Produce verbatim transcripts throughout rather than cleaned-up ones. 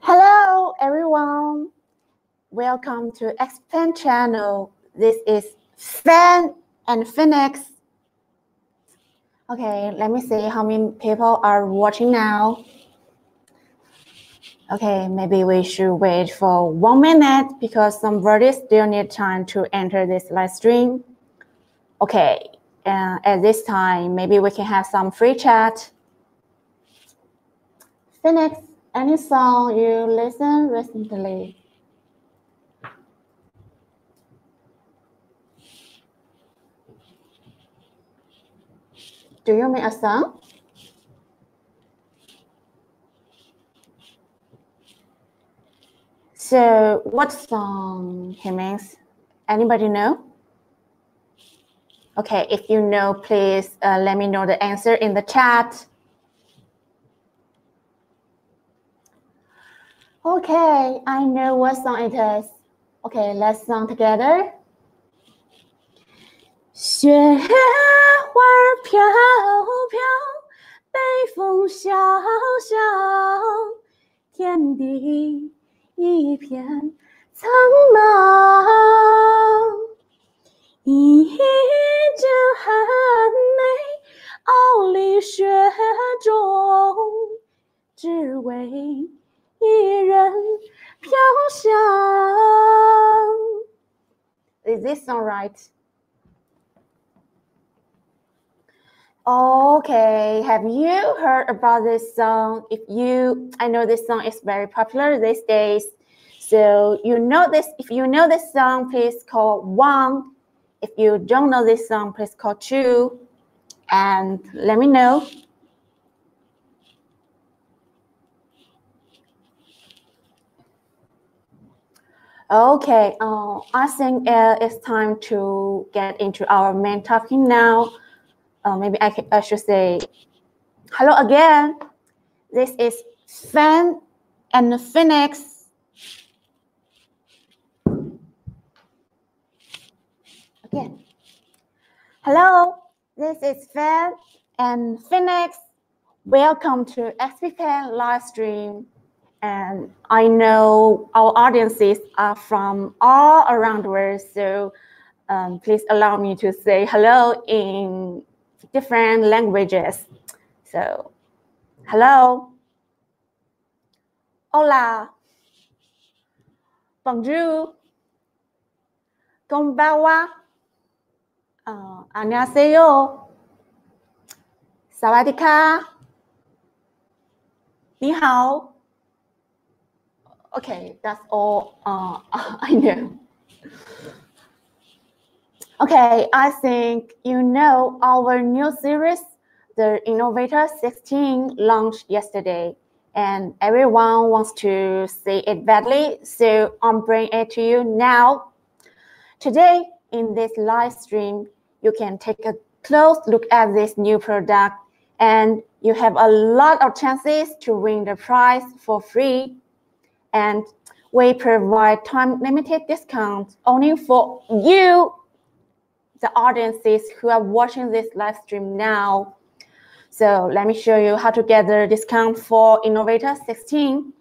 Hello everyone, welcome to X P-Pen channel. This is Fen and Phoenix. Okay, let me see how many people are watching now. Okay, maybe we should wait for one minute because some viewers still need time to enter this live stream. Okay, uh, at this time, maybe we can have some free chat. Phoenix, any song you listened recently? Do you mean a song? So what song he means? Anybody know? Okay, if you know, please uh, let me know the answer in the chat. Okay, I know what song it is. Okay, let's sing together. 雪花飘飘，被风萧萧，天地 一片苍茫，一片寒梅傲立雪中，只为一人飘香。 Is this all right? Okay, have you heard about this song? If you, I know this song is very popular these days. So you know this. If you know this song, please call one. If you don't know this song, please call two, and let me know. Okay, uh, I think uh, it's time to get into our main topic now. Uh, maybe I, can, I should say hello again. This is Fen and Fennec. Again. Hello, this is Fen and Fennec. Welcome to X P-Pen live stream. And I know our audiences are from all around the world, so um, please allow me to say hello in different languages. So, hello, hola, bonjour, konbanwa, uh, annyeonghaseyo, sawadika, ni hao. Okay, that's all uh, I know. Okay, I think you know our new series, the Innovator sixteen, launched yesterday, and everyone wants to see it badly, so I'm bringing it to you now. Today, in this live stream, you can take a close look at this new product, and you have a lot of chances to win the prize for free, and we provide time-limited discounts only for you, the audiences who are watching this live stream now. So let me show you how to get the discount for Innovator sixteen.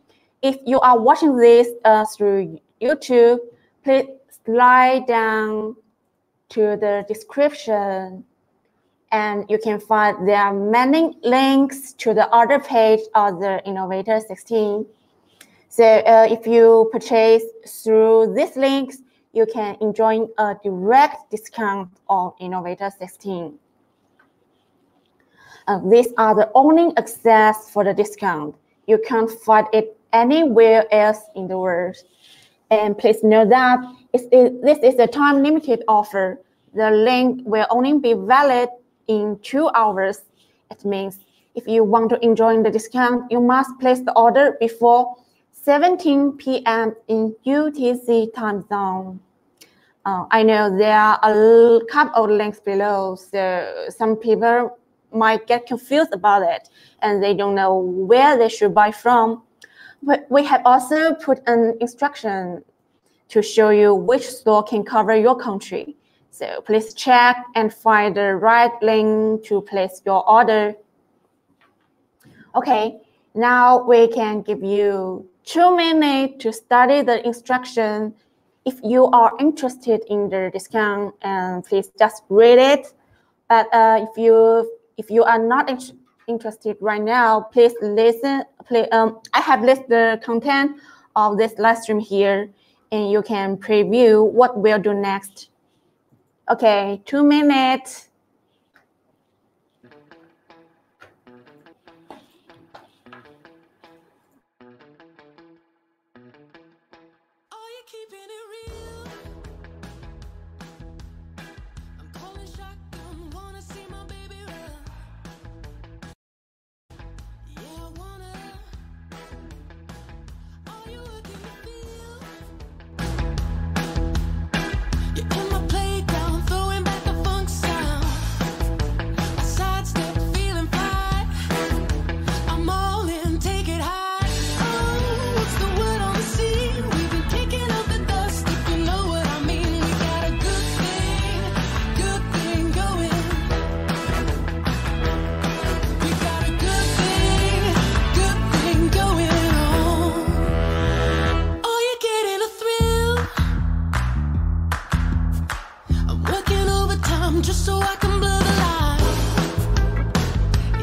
If you are watching this uh, through YouTube, please slide down to the description and you can find there are many links to the order page of the Innovator sixteen. So uh, if you purchase through these links, you can enjoy a direct discount on Innovator sixteen. Uh, these are the only access for the discount. You can't find it anywhere else in the world. And please know that it's, it, this is a time-limited offer. The link will only be valid in two hours. It means if you want to enjoy the discount, you must place the order before seventeen p m in U T C time zone. Uh, I know there are a couple of links below, so some people might get confused about it and they don't know where they should buy from. But we have also put an instruction to show you which store can cover your country. So please check and find the right link to place your order. Okay, now we can give you two minutes to study the instruction. If you are interested in the discount, and please just read it. But uh, if you if you are not in interested right now, please listen. Play, um, I have listed the content of this live stream here, and you can preview what we'll do next. Okay, two minutes. just so I can blur the line.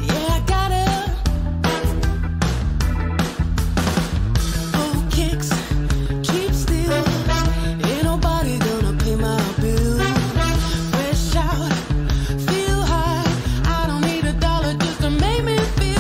Yeah, I got it. Oh, kicks, cheap steals. Ain't nobody gonna pay my bills. Fresh out, feel high. I don't need a dollar just to make me feel .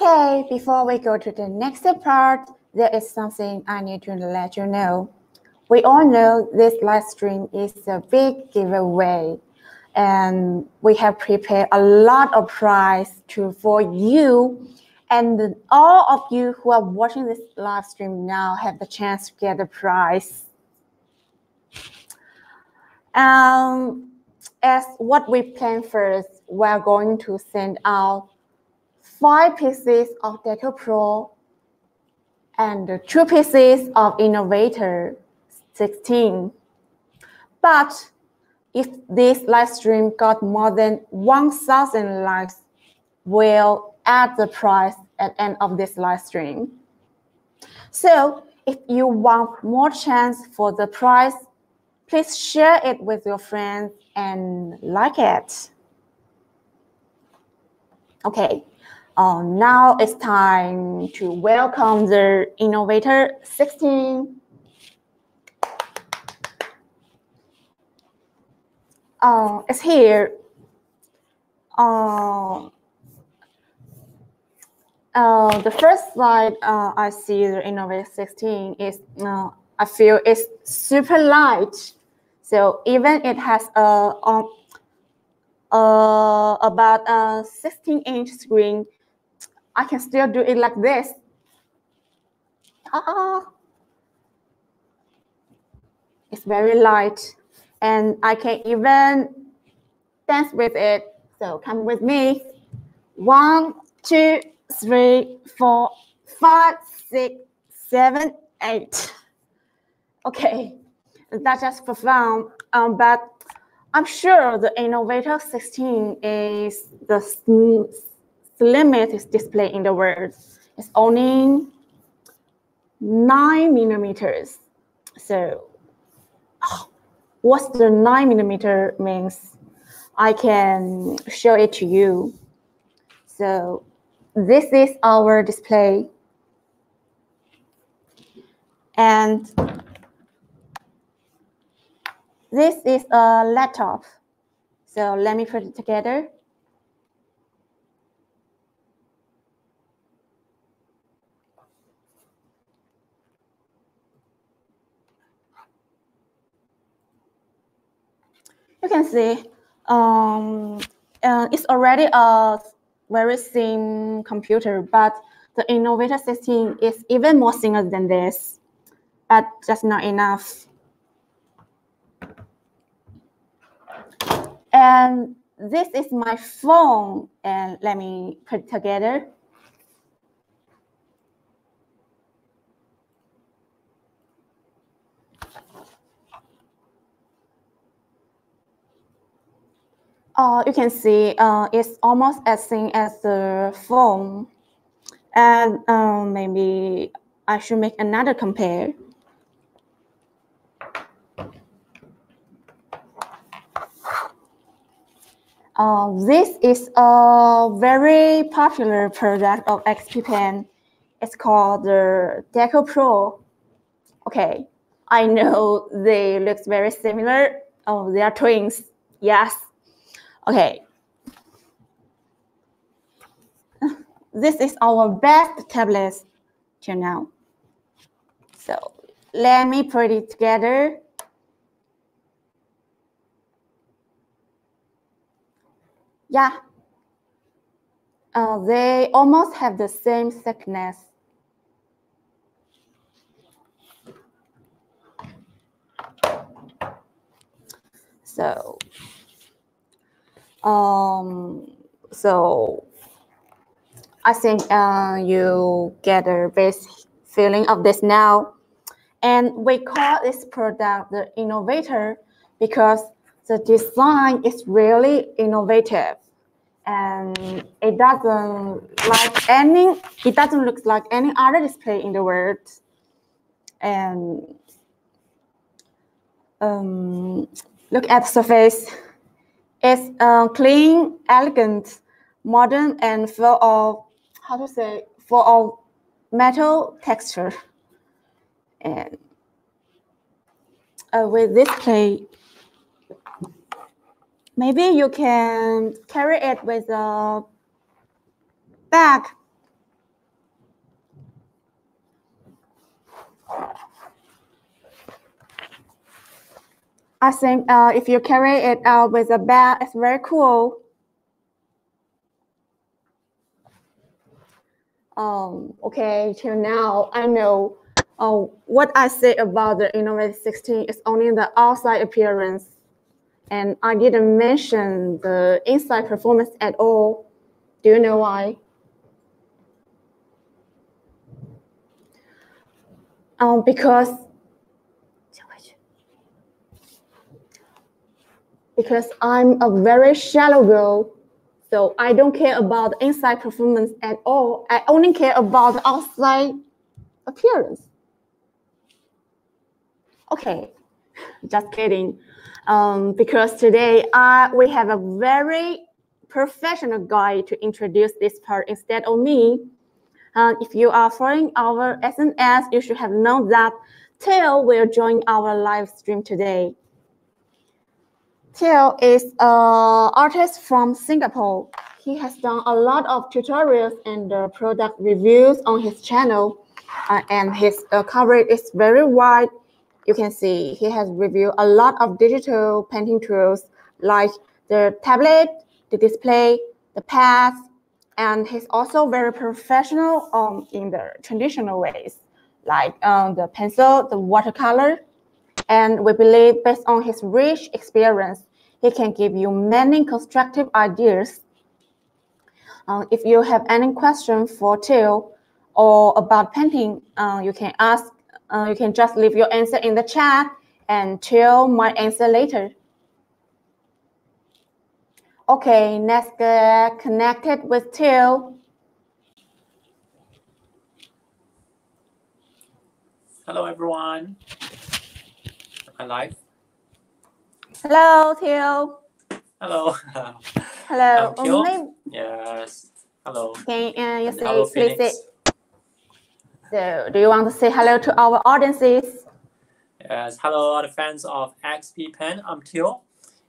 Okay, before we go to the next part, there is something I need to let you know. We all know this live stream is a big giveaway, and we have prepared a lot of prizes to for you, and all of you who are watching this live stream now have the chance to get the prize. Um, as what we plan first, we're going to send out five pieces of Deco Pro and two pieces of Innovator sixteen. But if this live stream got more than one thousand likes, we'll add the price at the end of this live stream. So if you want more chance for the price, please share it with your friends and like it. Okay. Uh, now it's time to welcome the Innovator sixteen. Uh, it's here. Uh, uh, the first slide uh, I see the Innovator sixteen is, uh, I feel it's super light. So even it has a, a, a about a sixteen inch screen, I can still do it like this. Ah, it's very light, and I can even dance with it. So come with me. One, two, three, four, five, six, seven, eight. Okay, that's just for fun. Um, but I'm sure the Innovator sixteen is the smooth. The limit is displayed in the world. It's only nine millimeters. So, oh, what's the nine millimeter means? I can show it to you. So, this is our display, and this is a laptop. So let me put it together. You can see um, uh, it's already a very thin computer, but the Innovator sixteen is even more thinner than this, but just not enough. And this is my phone, and let me put it together. Uh, you can see uh, it's almost as thin as the foam, and uh, maybe I should make another compare. Uh, this is a very popular product of X P-Pen. It's called the Deco Pro. Okay, I know they look very similar. Oh, they are twins. Yes. Okay. This is our best tablet till now. So let me put it together. Yeah, uh, they almost have the same thickness. So, um, so I think uh, you get a basic feeling of this now. And we call this product the Innovator because the design is really innovative, and it doesn't like any. It doesn't look like any other display in the world, and um, look at the surface. It's uh, clean, elegant, modern, and full of how to say full of metal texture. And uh, with this play. Maybe you can carry it with a bag. I think uh, if you carry it out with a bag, it's very cool. Um, okay, till now, I know uh, what I say about the Innovator sixteen is only the outside appearance. And I didn't mention the inside performance at all. Do you know why? Um, because, because I'm a very shallow girl, so I don't care about the inside performance at all. I only care about the outside appearance. Okay, just kidding. Um, because today uh, we have a very professional guy to introduce this part instead of me. Uh, if you are following our S N S, you should have known that Theo will join our live stream today. Theo is an artist from Singapore. He has done a lot of tutorials and uh, product reviews on his channel, uh, and his uh, coverage is very wide. You can see he has reviewed a lot of digital painting tools like the tablet, the display, the pads, and he's also very professional um, in the traditional ways, like um, the pencil, the watercolor. And we believe based on his rich experience, he can give you many constructive ideas. Uh, if you have any question for Theo or about painting, uh, you can ask. Uh, you can just leave your answer in the chat and Theo might answer later. Okay, let's get connected with Theo. Hello, everyone. Am I live? Hello, Theo. Hello. Hello. I'm Theo. Um, yes. Hello. Can uh, you say, please say? So, do you want to say hello to our audiences? Yes, hello, all the fans of X P-Pen. I'm Theo,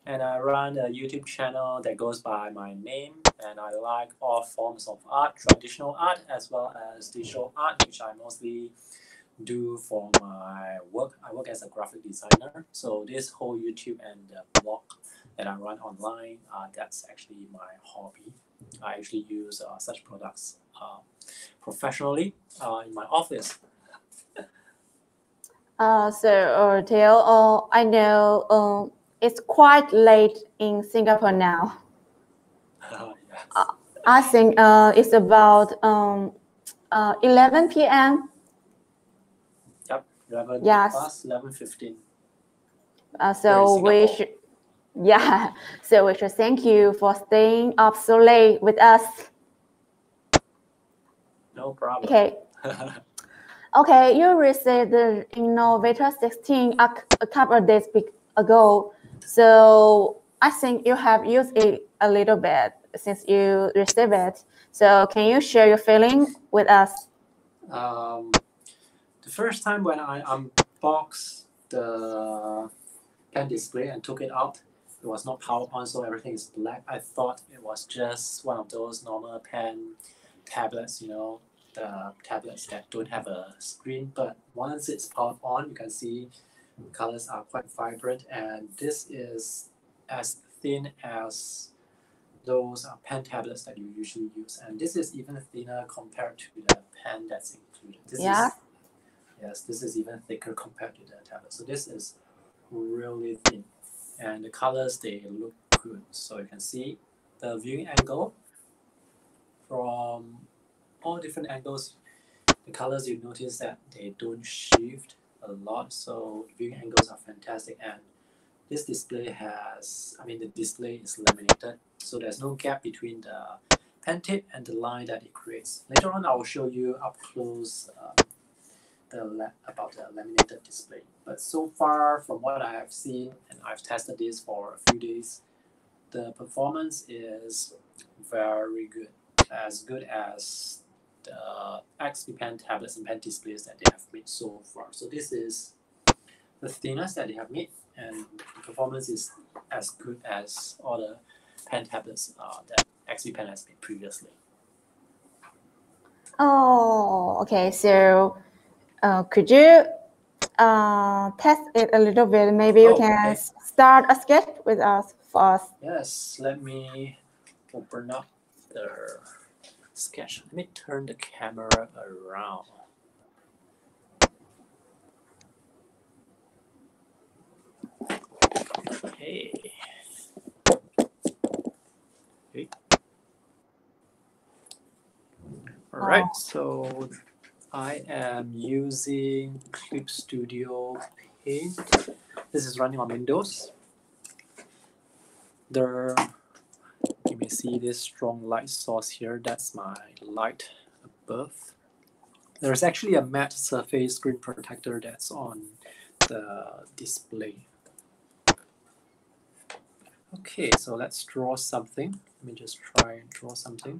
and I run a YouTube channel that goes by my name. And I like all forms of art, traditional art as well as digital art, which I mostly do for my work. I work as a graphic designer. So this whole YouTube and the blog that I run online, uh, that's actually my hobby. I actually use uh, such products uh, professionally uh, in my office. uh, so, uh, Theo, uh, I know um, it's quite late in Singapore now. Uh, yes. uh, I think uh, it's about um, uh, eleven P M Yep, eleven yes. past eleven fifteen. Uh, so we should. Yeah, so we should thank you for staying up so late with us. No problem. Okay. Okay, you received the Innovator sixteen a couple of days ago. So I think you have used it a little bit since you received it. So can you share your feeling with us? Um, the first time when I unboxed the pen display and took it out, it was not PowerPoint, so everything is black. I thought it was just one of those normal pen tablets, you know, the tablets that don't have a screen. But once it's powered on, you can see the colors are quite vibrant, and this is as thin as those are pen tablets that you usually use, and this is even thinner compared to the pen that's included. This yeah. is, yes, this is even thicker compared to the tablet. So this is really thin, and the colors, they look good. So you can see the viewing angle from all different angles. The colors, you notice that they don't shift a lot, so viewing angles are fantastic. And this display has, I mean, the display is laminated, so there's no gap between the pen tip and the line that it creates. Later on, I'll show you up close uh, the la about the laminated display. But so far, from what I have seen, and I've tested this for a few days, the performance is very good, as good as the X P-Pen tablets and pen displays that they have made so far. So this is the thinnest that they have made, and the performance is as good as all the pen tablets uh, that X P-Pen has made previously. Oh, okay. So uh, could you uh, test it a little bit? Maybe you oh, can okay. start a sketch with us first. Yes, let me open up the sketch. Let me turn the camera around. Okay. okay. All right. Oh. So I am using Clip Studio Paint. This is running on Windows. There, you may see this strong light source here. That's my light above. There's actually a matte surface screen protector that's on the display. Okay, so let's draw something. Let me just try and draw something.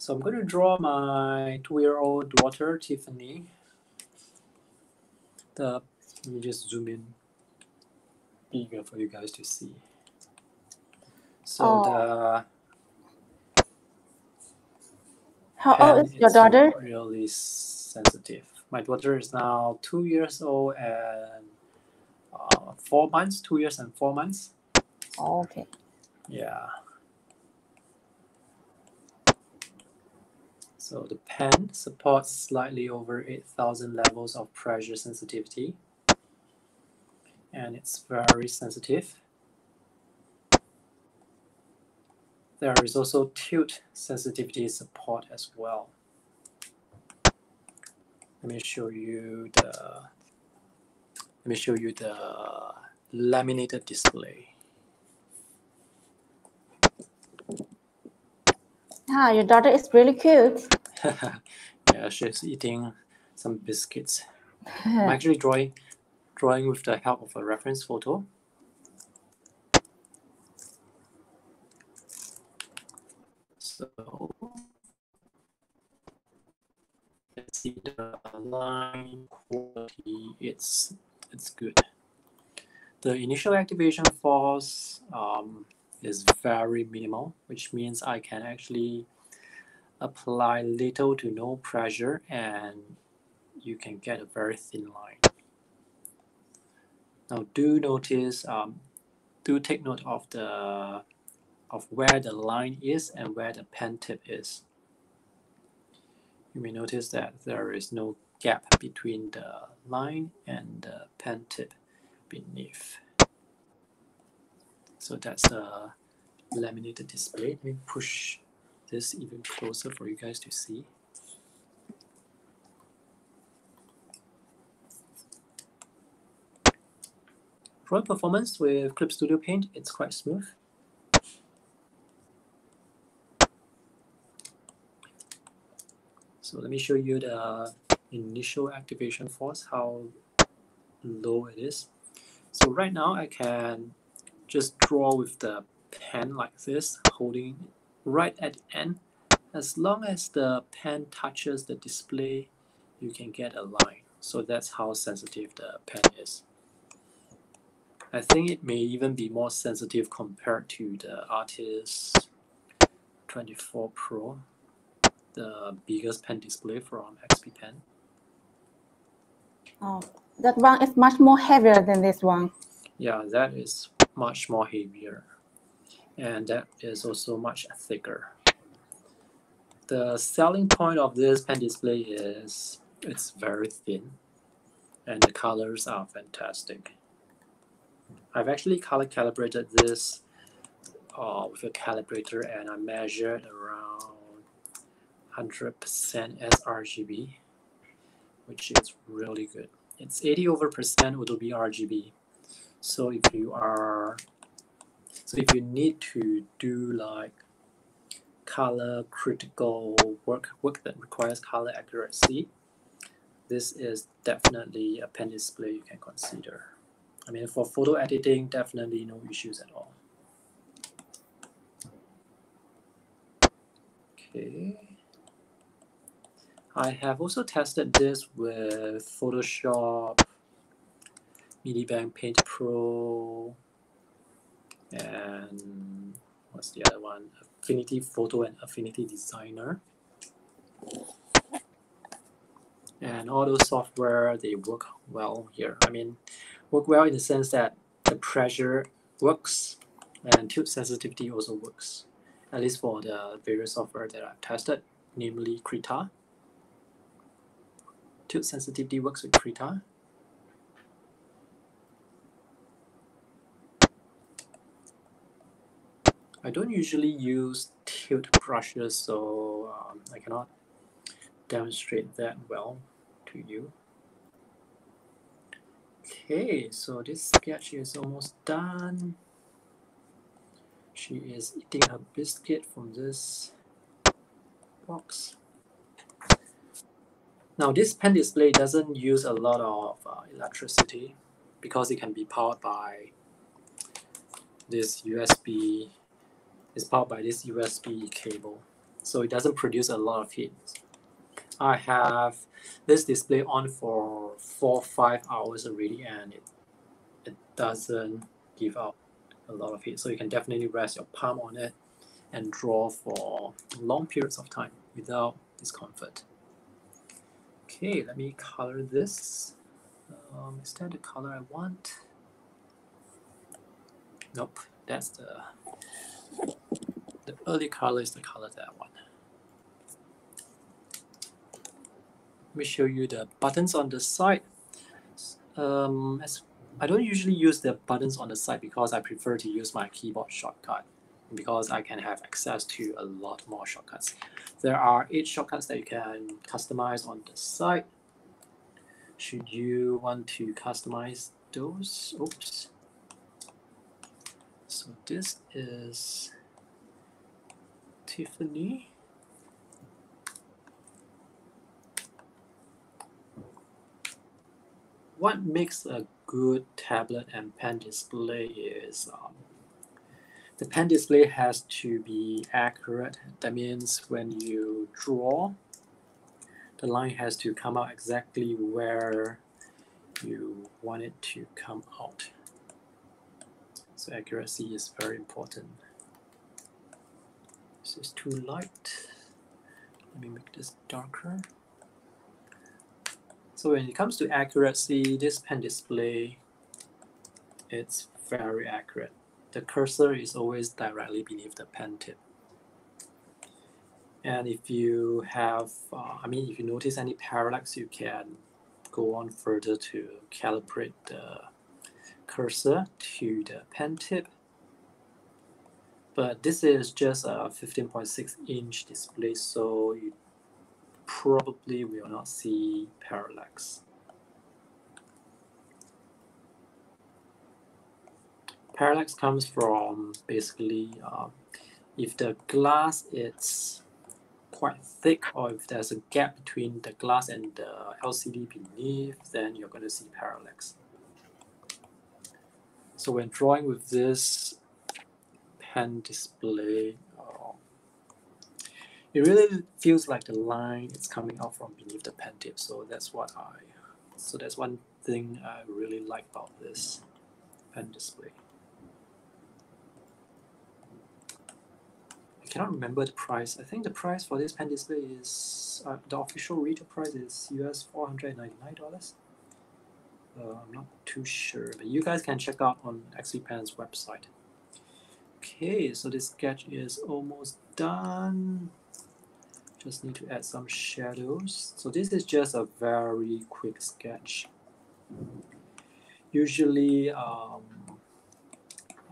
So I'm going to draw my two-year-old daughter, Tiffany. The, let me just zoom in bigger for you guys to see. So oh. the... How old is your daughter? Really sensitive. My daughter is now two years old and uh, four months, two years and four months. Oh, okay. Yeah. So the pen supports slightly over eight thousand levels of pressure sensitivity, and it's very sensitive. There is also tilt sensitivity support as well. Let me show you the let me show you the laminated display. Ah, your daughter is really cute. Yeah, she's eating some biscuits. I'm actually drawing, drawing with the help of a reference photo. So let's see the line quality. It's it's good. The initial activation force Um, is very minimal, which means I can actually apply little to no pressure and you can get a very thin line. Now do notice, um, do take note of the of where the line is and where the pen tip is. You may notice that there is no gap between the line and the pen tip beneath. So that's the laminated display. Let me push this even closer for you guys to see. Drawing performance with Clip Studio Paint, it's quite smooth. So let me show you the initial activation force, how low it is. So right now I can just draw with the pen like this, holding right at the end. As long as the pen touches the display, you can get a line. So that's how sensitive the pen is. I think it may even be more sensitive compared to the Artist twenty-four Pro, the biggest pen display from X P-Pen. Oh, that one is much more heavier than this one. Yeah, that is much more heavier. And that is also much thicker. The selling point of this pen display is it's very thin, and the colors are fantastic. I've actually color calibrated this uh, with a calibrator, and I measured around one hundred percent sRGB, which is really good. It's eighty over percent will be R G B. So if you are, so if you need to do like color critical work, work that requires color accuracy, this is definitely a pen display you can consider. I mean, for photo editing, definitely no issues at all. Okay. I have also tested this with Photoshop, Minibank Paint Pro, and what's the other one? Affinity Photo and Affinity Designer. And all those software, they work well here. I mean, work well in the sense that the pressure works and tube sensitivity also works, at least for the various software that I've tested, namely Krita. Tube sensitivity works with Krita. I don't usually use tilt brushes, so um, I cannot demonstrate that well to you. Okay, so this sketch is almost done. She is eating her biscuit from this box. Now this pen display doesn't use a lot of uh, electricity because it can be powered by this U S B. It's powered by this U S B cable, so it doesn't produce a lot of heat. I have this display on for four, five hours already, and it, it doesn't give out a lot of heat. So you can definitely rest your palm on it and draw for long periods of time without discomfort. Okay, let me color this. Um, is that the color I want? Nope, that's the, the early color is the color that I want. Let me show you the buttons on the side. Um, as I don't usually use the buttons on the side because I prefer to use my keyboard shortcut, because I can have access to a lot more shortcuts. There are eight shortcuts that you can customize on the side. Should you want to customize those? Oops. So this is Tiffany. What makes a good tablet and pen display is um, the pen display has to be accurate. That means when you draw, the line has to come out exactly where you want it to come out. So accuracy is very important. This is too light. Let me make this darker. So when it comes to accuracy, this pen display, it's very accurate. The cursor is always directly beneath the pen tip. And if you have, uh, I mean, if you notice any parallax, you can go on further to calibrate the cursor to the pen tip. But this is just a fifteen point six inch display, so you probably will not see parallax. Parallax comes from basically uh, if the glass is quite thick, or if there's a gap between the glass and the L C D beneath, then you're going to see parallax. So when drawing with this pen display, oh, it really feels like the line is coming out from beneath the pen tip. So that's what I, so that's one thing I really like about this pen display. I cannot remember the price. I think the price for this pen display is uh, the official retail price is U S four hundred and ninety-nine dollars. Uh, I'm not too sure, but you guys can check out on X P Pen's website. Okay, so this sketch is almost done. Just need to add some shadows. So this is just a very quick sketch. Usually, um,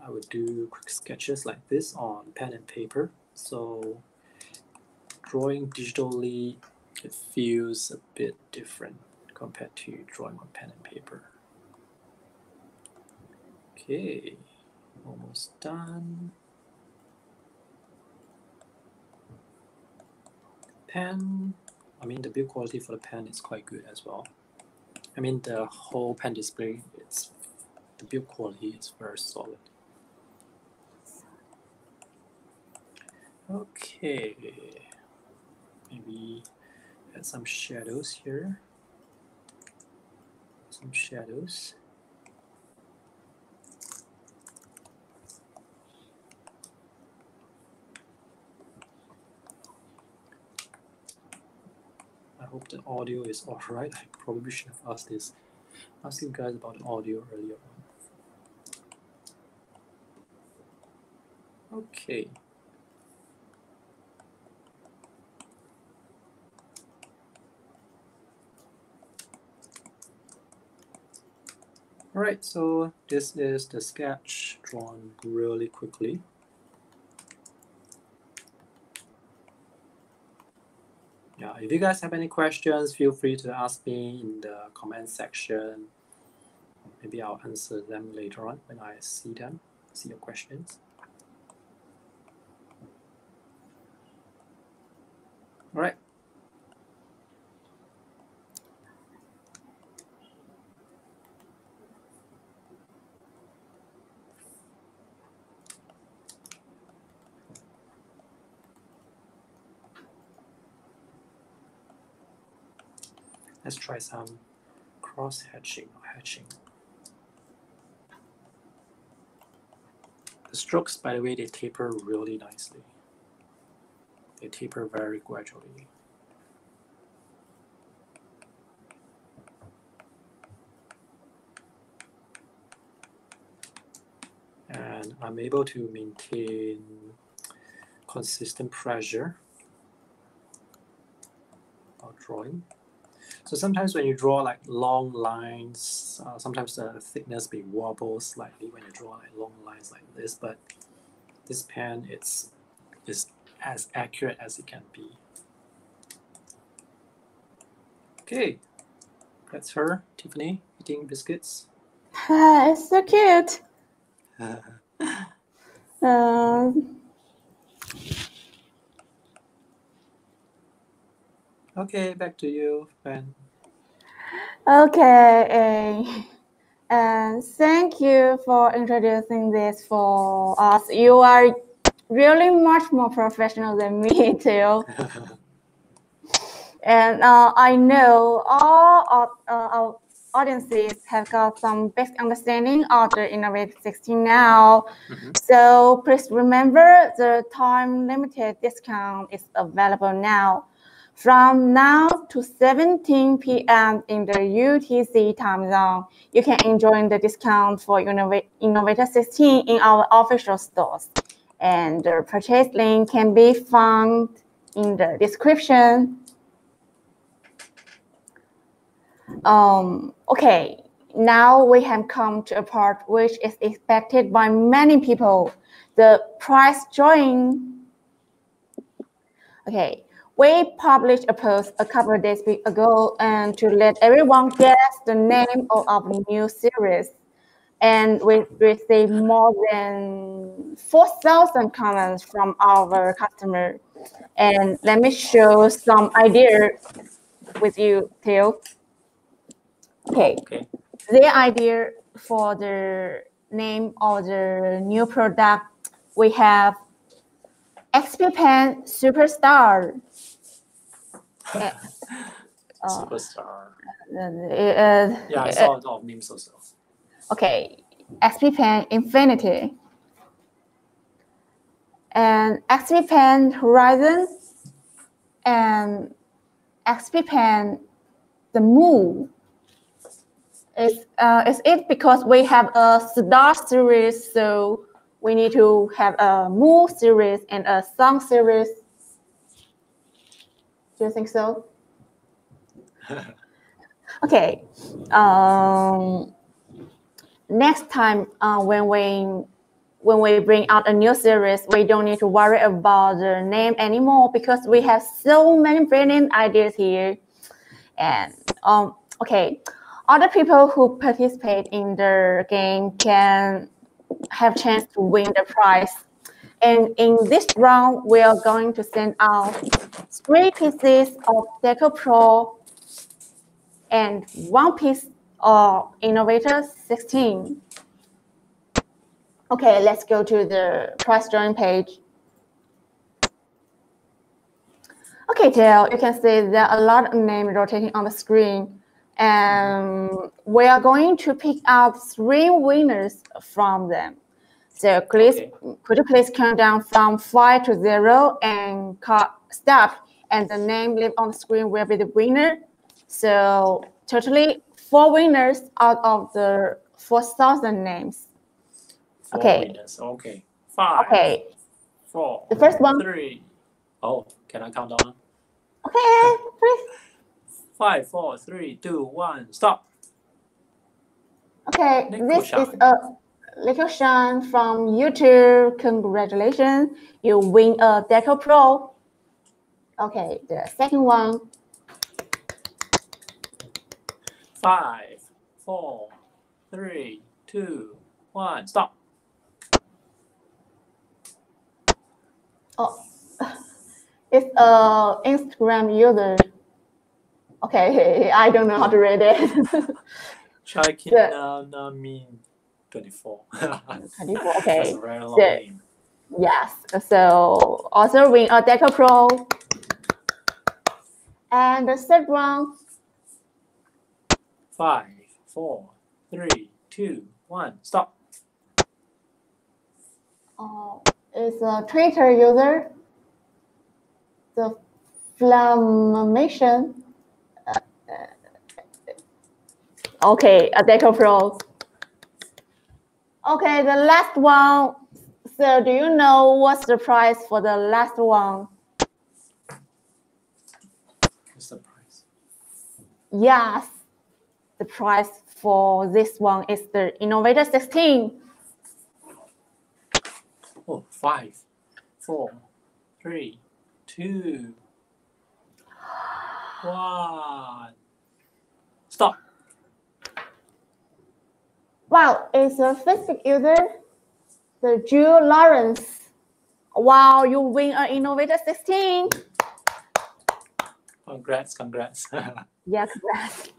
I would do quick sketches like this on pen and paper. So drawing digitally, it feels a bit different compared to drawing on pen and paper. Okay, almost done. Pen, I mean the build quality for the pen is quite good as well. I mean the whole pen display, it's the build quality is very solid. Okay, maybe add some shadows here. Some shadows. I hope the audio is alright. I probably should have asked this, asked you guys about the audio earlier on. Okay. Alright, so this is the sketch drawn really quickly. Yeah, if you guys have any questions, feel free to ask me in the comment section. Maybe I'll answer them later on when I see them, see your questions. Alright. Let's try some cross hatching or hatching. The strokes, by the way, they taper really nicely. They taper very gradually. And I'm able to maintain consistent pressure while drawing. So sometimes when you draw like long lines, uh, sometimes the thickness may wobble slightly when you draw like long lines like this, but this pen it's is as accurate as it can be. Okay, that's her, Tiffany, eating biscuits. It's so cute. um. Okay, back to you, Ben. Okay, and thank you for introducing this for us. You are really much more professional than me too. And uh, I know all of uh, our audiences have got some basic understanding of the Innovator sixteen now. Mm-hmm. So please remember the time-limited discount is available now. From now to seventeen P M in the U T C time zone, you can enjoy the discount for Innovator sixteen in our official stores. And the purchase link can be found in the description. Um, okay, now we have come to a part which is expected by many people, the price drawing. Okay. We published a post a couple of days ago and to let everyone guess the name of our new series. And we received more than four thousand comments from our customers. And let me show some ideas with you, Theo. Okay. Okay. The idea for the name of the new product, we have X P-Pen Superstar. uh, Superstar. Uh, uh, yeah, I saw uh, a lot of names also. Okay, X P-Pen Infinity. And X P-Pen Horizon. And X P-Pen the Moon. Is uh, is it because we have a star series, so we need to have a moon series and a sun series? Do you think so? Okay. Um, next time, uh, when we when we bring out a new series, we don't need to worry about the name anymore because we have so many brilliant ideas here. And um, okay. Other people who participate in the game can have chance to win the prize. And in this round, we are going to send out three pieces of Deco Pro and one piece of Innovator sixteen. Okay, let's go to the prize drawing page. Okay, Dale, you can see there are a lot of names rotating on the screen. And we are going to pick out three winners from them. So please, okay. could you please count down from five to zero and stop, and the name live on the screen will be the winner. So totally four winners out of the four thousand names. Four okay. Winners. Okay. Five. Okay. Four. The first one. Three. Oh, can I count down? Okay, please. Five, four, three, two, one, stop. Okay, this is a little shine from YouTube. Congratulations, you win a Deco Pro. Okay, the second one. Five, four, three, two, one, stop. Oh, it's a Instagram user. Okay, I don't know how to read it. Chaikinanami twenty-four. twenty-four, okay. That's a very long name. Yes, so also win a Deco Pro. And the third round. Five, four, three, two, one, stop. Oh, it's a Twitter user. The Flammation. Okay, a Deco Pro. Okay, the last one. So, do you know what's the price for the last one? What's the price? Yes, the price for this one is the Innovator sixteen. Oh, five, four, three, two, one. Stop. Wow, it's a Facebook user, the Drew Lawrence. Wow, you win an Innovator sixteen. Congrats, congrats. Yeah, congrats.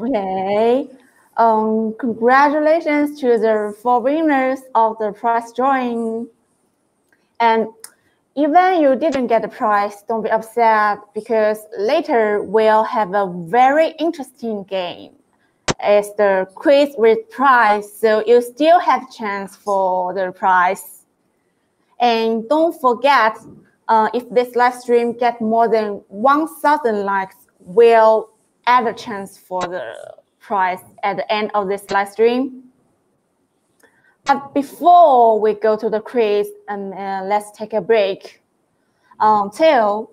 Okay. Um, congratulations to the four winners of the prize drawing. And even you didn't get the prize, don't be upset, because later we'll have a very interesting game. It's the quiz with prize, so you still have chance for the prize. And don't forget, uh, if this live stream gets more than one thousand likes, we'll add a chance for the prize at the end of this live stream. But before we go to the quiz, um, uh, let's take a break. Um, Theo,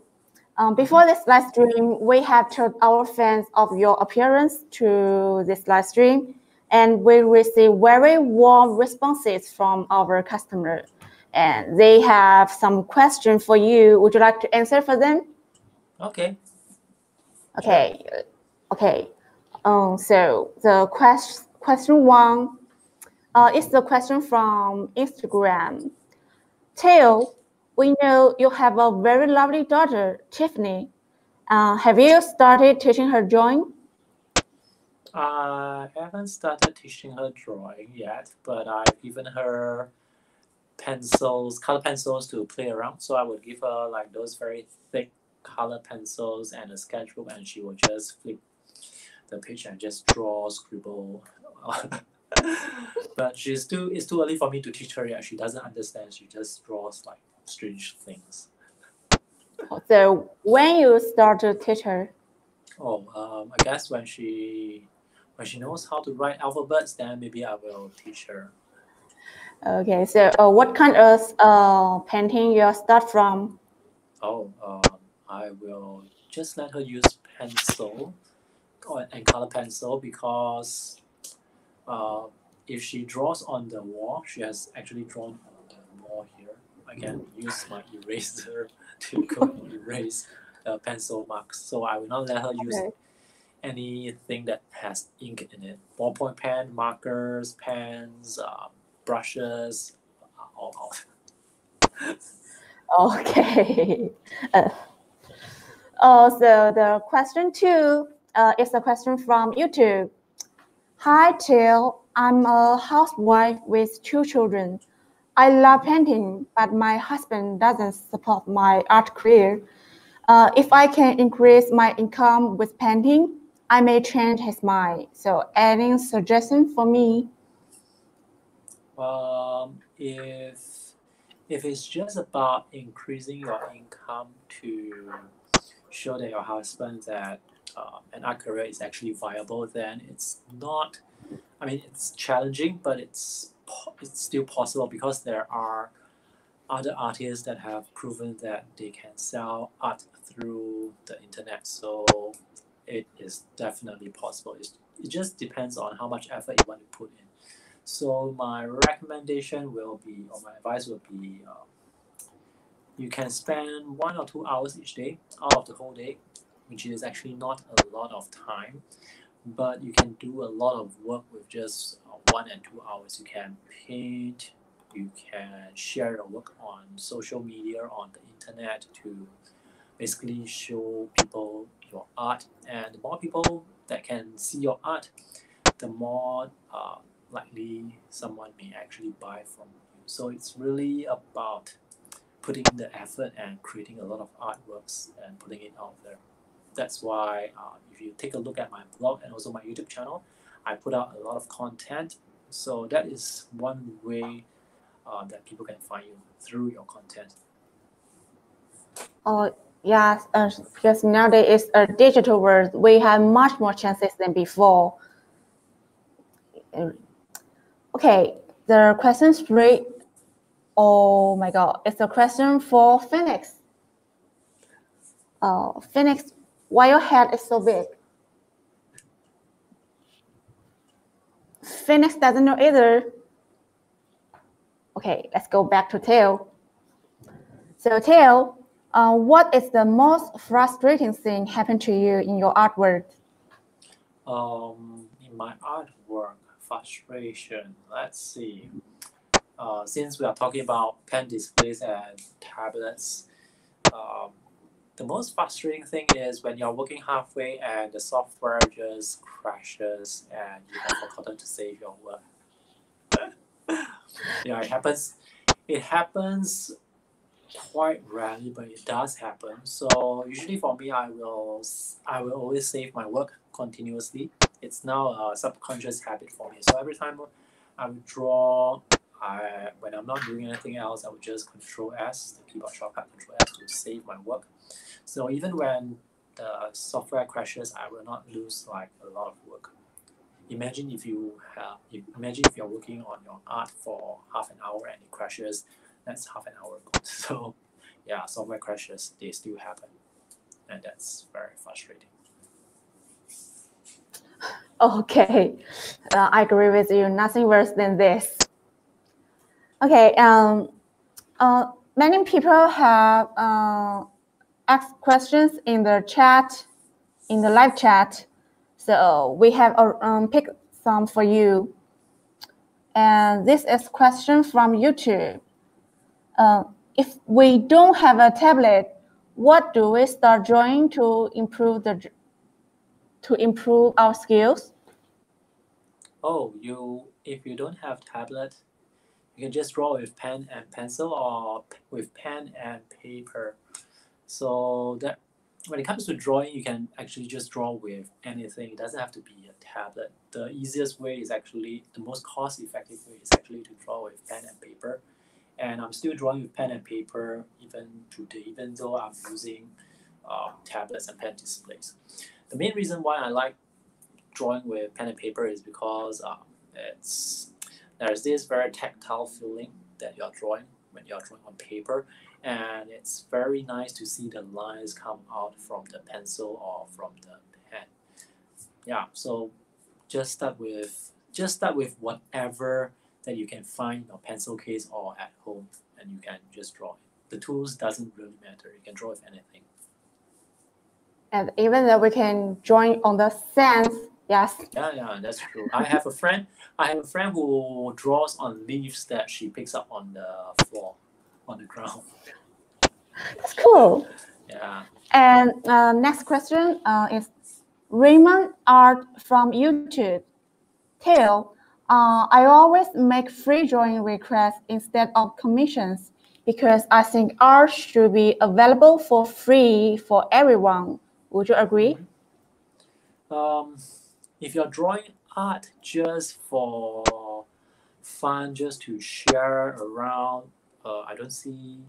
Um, before this live stream, we have told our fans of your appearance to this live stream, and we received very warm responses from our customers. And they have some questions for you. Would you like to answer for them? Okay. Okay. Sure. Okay. Um, so the quest question one uh, is the question from Instagram. Theo, we know you have a very lovely daughter, Tiffany. Uh, have you started teaching her drawing? I haven't started teaching her drawing yet, but I've given her pencils, color pencils to play around. So I would give her like those very thick color pencils and a sketchbook, and she will just flip the page and just draw, scribble. But she's too, it's too early for me to teach her yet. She doesn't understand. She just draws like strange things. So when you start to teach her? Oh, um, I guess when she when she knows how to write alphabets, then maybe I will teach her. Okay, so uh, what kind of uh, painting you start from? Oh, um, I will just let her use pencil and color pencil, because uh, if she draws on the wall, she has actually drawn on the wall here. I can use my eraser to go erase Uh, pencil marks, so I will not let her use okay. anything that has ink in it. Ballpoint pen, markers, pens, uh, brushes, uh, all out. Okay. Uh, oh, so the question two uh, is a question from YouTube. Hi, Till. I'm a housewife with two children. I love painting, but my husband doesn't support my art career. Uh, if I can increase my income with painting, I may change his mind. So, any suggestion for me? Um, if if it's just about increasing your income to show that your husband that um, an art career is actually viable, then it's not. I mean, it's challenging, but it's it's still possible, because there are other artists that have proven that they can sell art through the internet, so it is definitely possible. It's, it just depends on how much effort you want to put in. So my recommendation will be, or my advice will be, um, you can spend one or two hours each day out of the whole day, which is actually not a lot of time, but you can do a lot of work with just one and two hours. You can paint, you can share your work on social media, on the internet, to basically show people your art. And the more people that can see your art, the more uh, likely someone may actually buy from you. So it's really about putting in the effort and creating a lot of artworks and putting it out there. That's why uh, if you take a look at my blog and also my YouTube channel, I put out a lot of content. So that is one way Uh, that people can find you, through your content. Oh, yes, uh, because nowadays it's a digital world. We have much more chances than before. Okay, the question three. Oh my God, it's a question for Phoenix. Uh, Phoenix, why your head is so big? Phoenix doesn't know either. Okay, let's go back to Theo. So Theo, uh, what is the most frustrating thing happened to you in your artwork? Um, in my artwork, frustration. Let's see. Uh, since we are talking about pen displays and tablets, um, the most frustrating thing is when you're working halfway and the software just crashes and you have forgotten to save your work. Yeah, it happens. It happens quite rarely, but it does happen. So usually for me, I will I will always save my work continuously. It's now a subconscious habit for me. So every time I would draw, I when I'm not doing anything else, I would just Control S, the keyboard shortcut Control S, to save my work. So even when the software crashes, I will not lose like a lot of work. Imagine if you have, imagine if you're working on your art for half an hour and it crashes. That's half an hour gone. So, yeah, software crashes, they still happen, and that's very frustrating. Okay, uh, I agree with you. Nothing worse than this. Okay, um, uh, many people have uh, asked questions in the chat, in the live chat. So we have um, picked some for you. And this is a question from YouTube. Uh, if we don't have a tablet, what do we start drawing to improve the to improve our skills? oh, you if you don't have tablet, you can just draw with pen and pencil or with pen and paper. So that when it comes to drawing, you can actually just draw with anything. It doesn't have to be a tablet. The easiest way is actually, the most cost-effective way is actually to draw with pen and paper. And I'm still drawing with pen and paper even today, even though I'm using um, tablets and pen displays. The main reason why I like drawing with pen and paper is because um, it's there's this very tactile feeling that you're drawing when you're drawing on paper, and it's very nice to see the lines come out from the pencil or from the pen. Yeah, so just start with just start with whatever that you can find in your pencil case or at home, and you can just draw it. The tools doesn't really matter. You can draw with anything. And even though we can join on the sands, yes. Yeah, yeah, that's true. I have a friend. I have a friend who draws on leaves that she picks up on the floor, on the ground. That's cool. Yeah. And uh, next question uh, is Raymond Art from YouTube. Tell. Uh, I always make free drawing requests instead of commissions because I think art should be available for free for everyone. Would you agree? Um, if you're drawing art just for fun, just to share around, uh, I don't see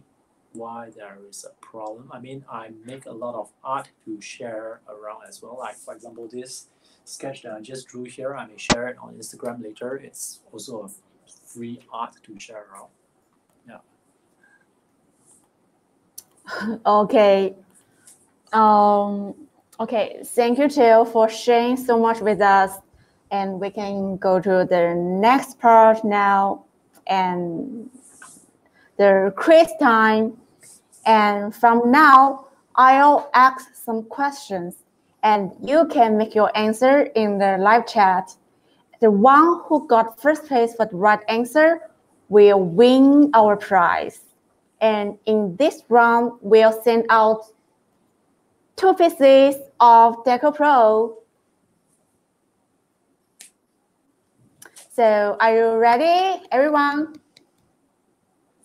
why there is a problem. I mean, I make a lot of art to share around as well. Like, for example, this sketch that I just drew here, I may share it on Instagram later. It's also a free art to share around. Yeah. Okay. Um, okay. Thank you, Theo, for sharing so much with us. And we can go to the next part now. And the quiz time. And from now, I'll ask some questions. And you can make your answer in the live chat. The one who got first place for the right answer will win our prize. And in this round, we'll send out two pieces of Deco Pro. So are you ready, everyone?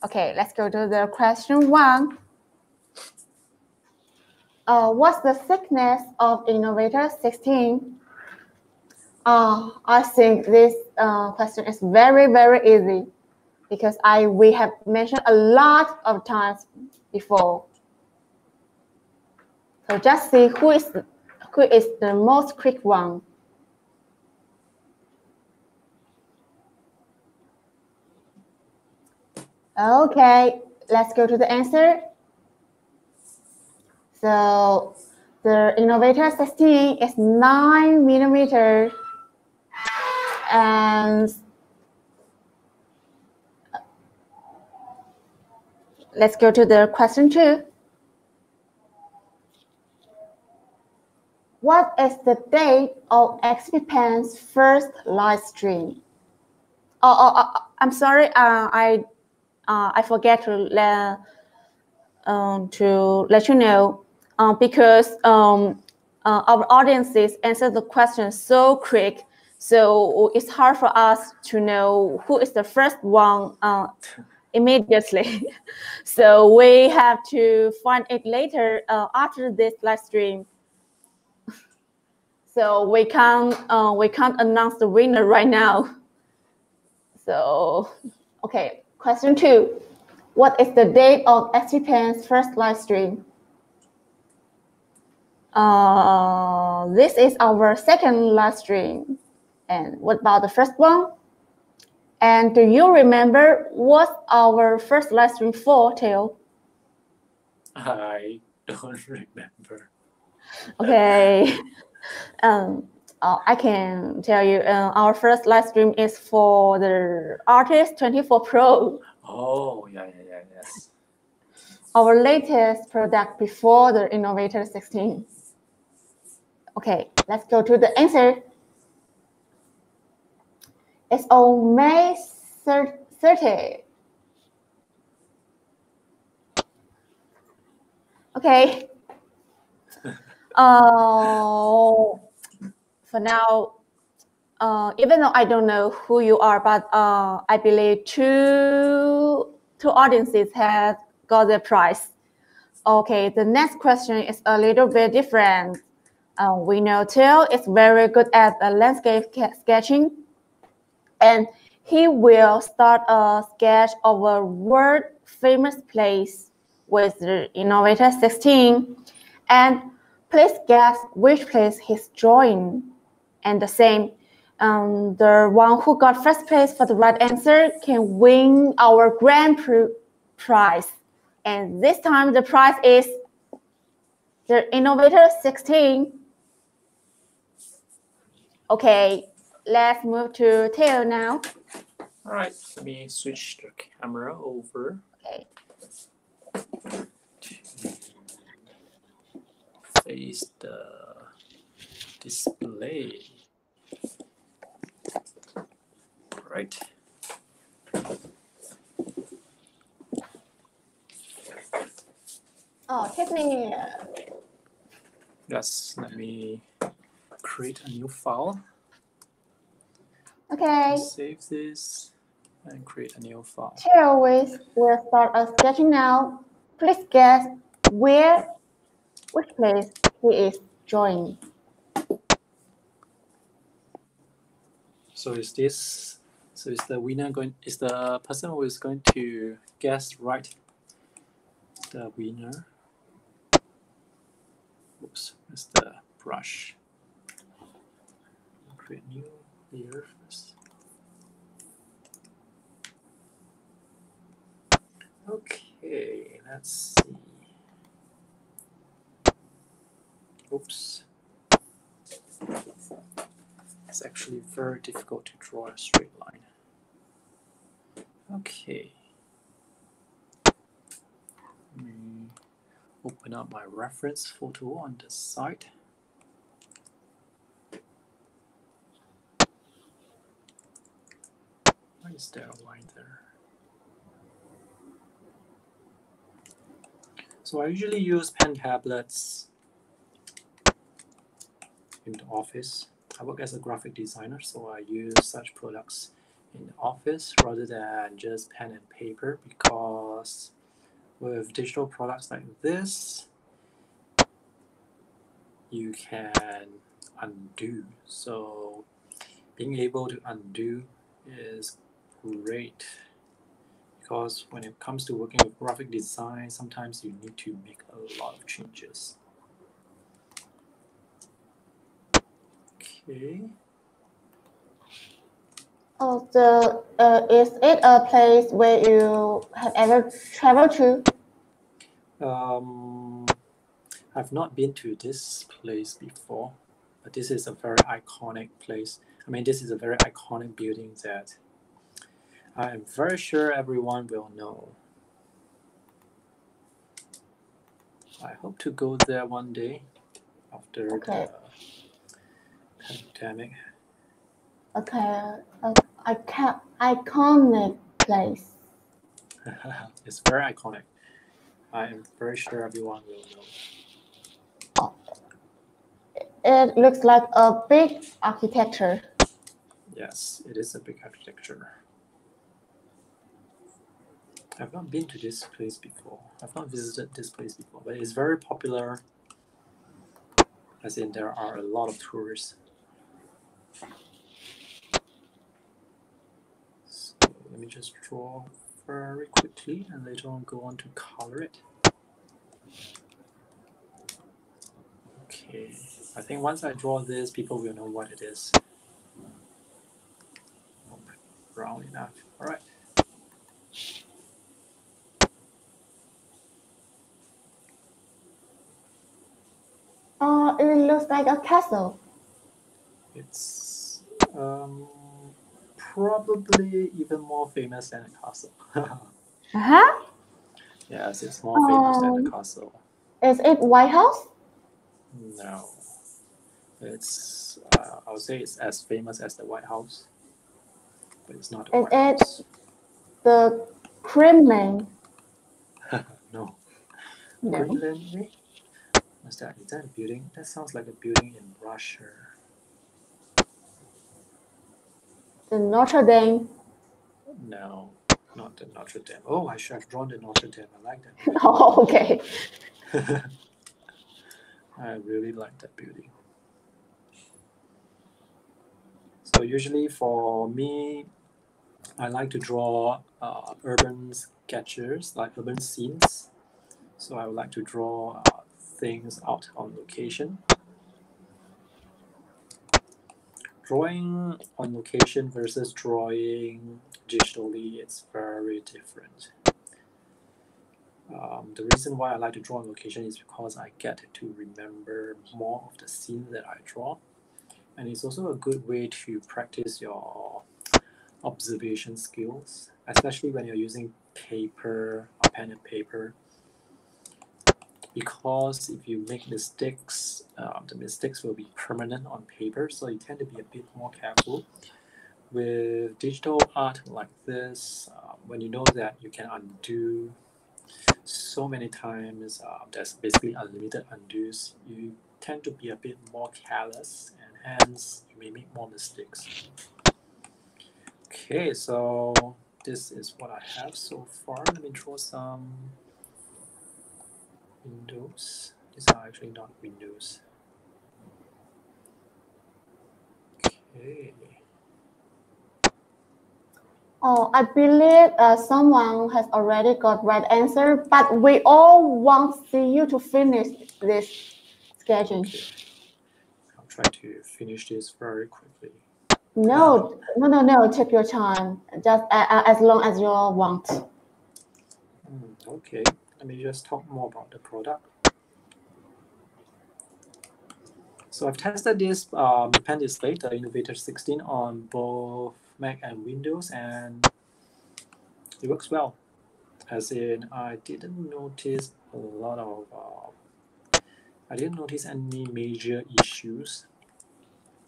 Okay, let's go to the question one. Uh, what's the thickness of Innovator sixteen? Uh, I think this uh, question is very, very easy because I we have mentioned a lot of times before. So just see who is who is the most quick one. Okay, let's go to the answer. So the Innovator sixteen is nine millimeters, and let's go to the question two. What is the date of X P-Pen's first live stream? Oh, oh, oh I'm sorry. Uh, I uh, I forget to let um, to let you know. Uh, because um, uh, our audiences answer the question so quick, so it's hard for us to know who is the first one uh, immediately. So we have to find it later uh, after this live stream. So we can't uh, we can't announce the winner right now. So okay, question two: what is the date of X P-Pen's first live stream? Uh, this is our second live stream. And what about the first one? And do you remember what our first live stream for, Theo? I don't remember. Okay. um, uh, I can tell you uh, our first live stream is for the Artist twenty-four Pro. Oh, yeah, yeah, yeah, yes. Our latest product before the Innovator sixteen. Okay, let's go to the answer. It's on May thirtieth. Okay. uh, for now, uh, even though I don't know who you are, but uh, I believe two, two audiences have got the prize. Okay, the next question is a little bit different. Uh, we know Theo is very good at uh, landscape sketching, and he will start a sketch of a world-famous place with the Innovator sixteen. And please guess which place he's drawing. And the same, um, the one who got first place for the right answer can win our grand pr prize. And this time the prize is the Innovator sixteen. Okay, let's move to Theo now. All right, let me switch the camera over. Okay. Face the display. All right. Oh, hit me. Yes, let me create a new file. Okay. Save this and create a new file. Here we will start a sketching now. Please guess where, which place he is drawing. So is this? So is the winner going? Is the person who is going to guess right? The winner. Oops, that's the brush. Create new layer first. Okay, let's see. Oops. It's actually very difficult to draw a straight line. Okay. Let me open up my reference photo on the side. Why is there a line there? So I usually use pen tablets in the office. I work as a graphic designer, so I use such products in the office rather than just pen and paper, because with digital products like this, you can undo. So being able to undo is great, because when it comes to working with graphic design, sometimes you need to make a lot of changes. Okay. Oh, so uh, is it a place where you have ever traveled to? Um, I've not been to this place before, but this is a very iconic place. I mean, this is a very iconic building that I am very sure everyone will know. I hope to go there one day after okay. the pandemic. Okay, uh, I can't, iconic place. It's very iconic. I am very sure everyone will know. It looks like a big architecture. Yes, it is a big architecture. I've not been to this place before. I've not visited this place before, but it's very popular. As in, there are a lot of tourists. So let me just draw very quickly and later on go on to color it. Okay, I think once I draw this, people will know what it is. Brown enough. All right. Uh, it looks like a castle. It's um, probably even more famous than a castle. uh-huh. Yes, it's more famous um, than a castle. Is it White House? No. It's, uh, I would say it's as famous as the White House. But it's not the White House. Is it the Kremlin? No. No. Kremlin? Is that, is that a building? That sounds like a building in Russia. the Notre Dame? No, not the Notre Dame. Oh, I should have drawn the Notre Dame. I like that. Oh, okay. I really like that building. So usually for me, I like to draw uh, urban sketches, like urban scenes. So I would like to draw uh, things out on location. Drawing on location versus drawing digitally, it's very different. Um, the reason why I like to draw on location is because I get to remember more of the scene that I draw. And it's also a good way to practice your observation skills, especially when you're using paper, or pen and paper. Because if you make mistakes, uh, the mistakes will be permanent on paper, so you tend to be a bit more careful. With digital art like this, uh, when you know that you can undo so many times, uh, there's basically unlimited undos, you tend to be a bit more careless, and hence you may make more mistakes. Okay, so this is what I have so far. Let me draw some windows. These are actually not windows. Okay. Oh, I believe uh, someone has already got right answer, but we all want to see you to finish this sketching. Okay. I'll try to finish this very quickly. No, no, no, no. Take your time. Just uh, as long as you all want. Mm, okay. Let me just talk more about the product. So I've tested this um, pen display, the Innovator sixteen, on both Mac and Windows, and it works well. As in, I didn't notice a lot of, uh, I didn't notice any major issues.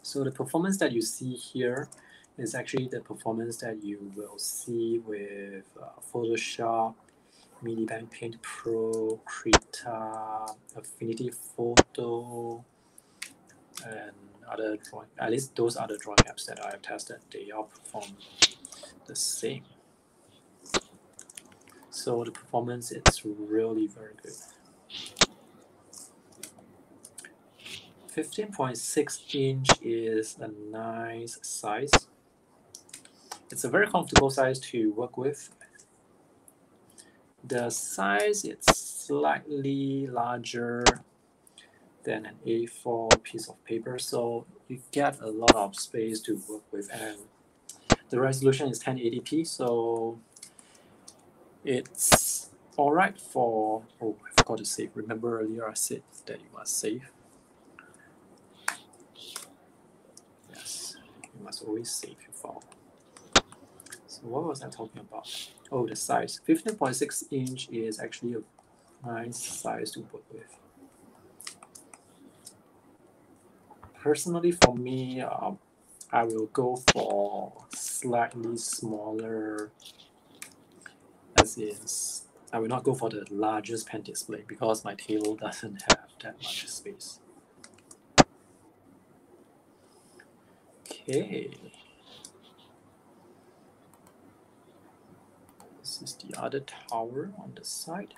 So the performance that you see here is actually the performance that you will see with uh, Photoshop, Paint Pro, Krita, Affinity Photo, and other drawing, at least those other drawing apps that I have tested, they all perform the same. So the performance is really very good. fifteen point six inch is a nice size. It's a very comfortable size to work with. The size is slightly larger than an A four piece of paper, so you get a lot of space to work with, and the resolution is ten eighty p, so it's all right for, oh, I forgot to save. Remember earlier I said that you must save. Yes, you must always save your file. What was I talking about? Oh, the size. fifteen point six inch is actually a nice size to work with. Personally, for me, uh, I will go for slightly smaller, as is. I will not go for the largest pen display because my table doesn't have that much space. Okay. This is the other tower on the side.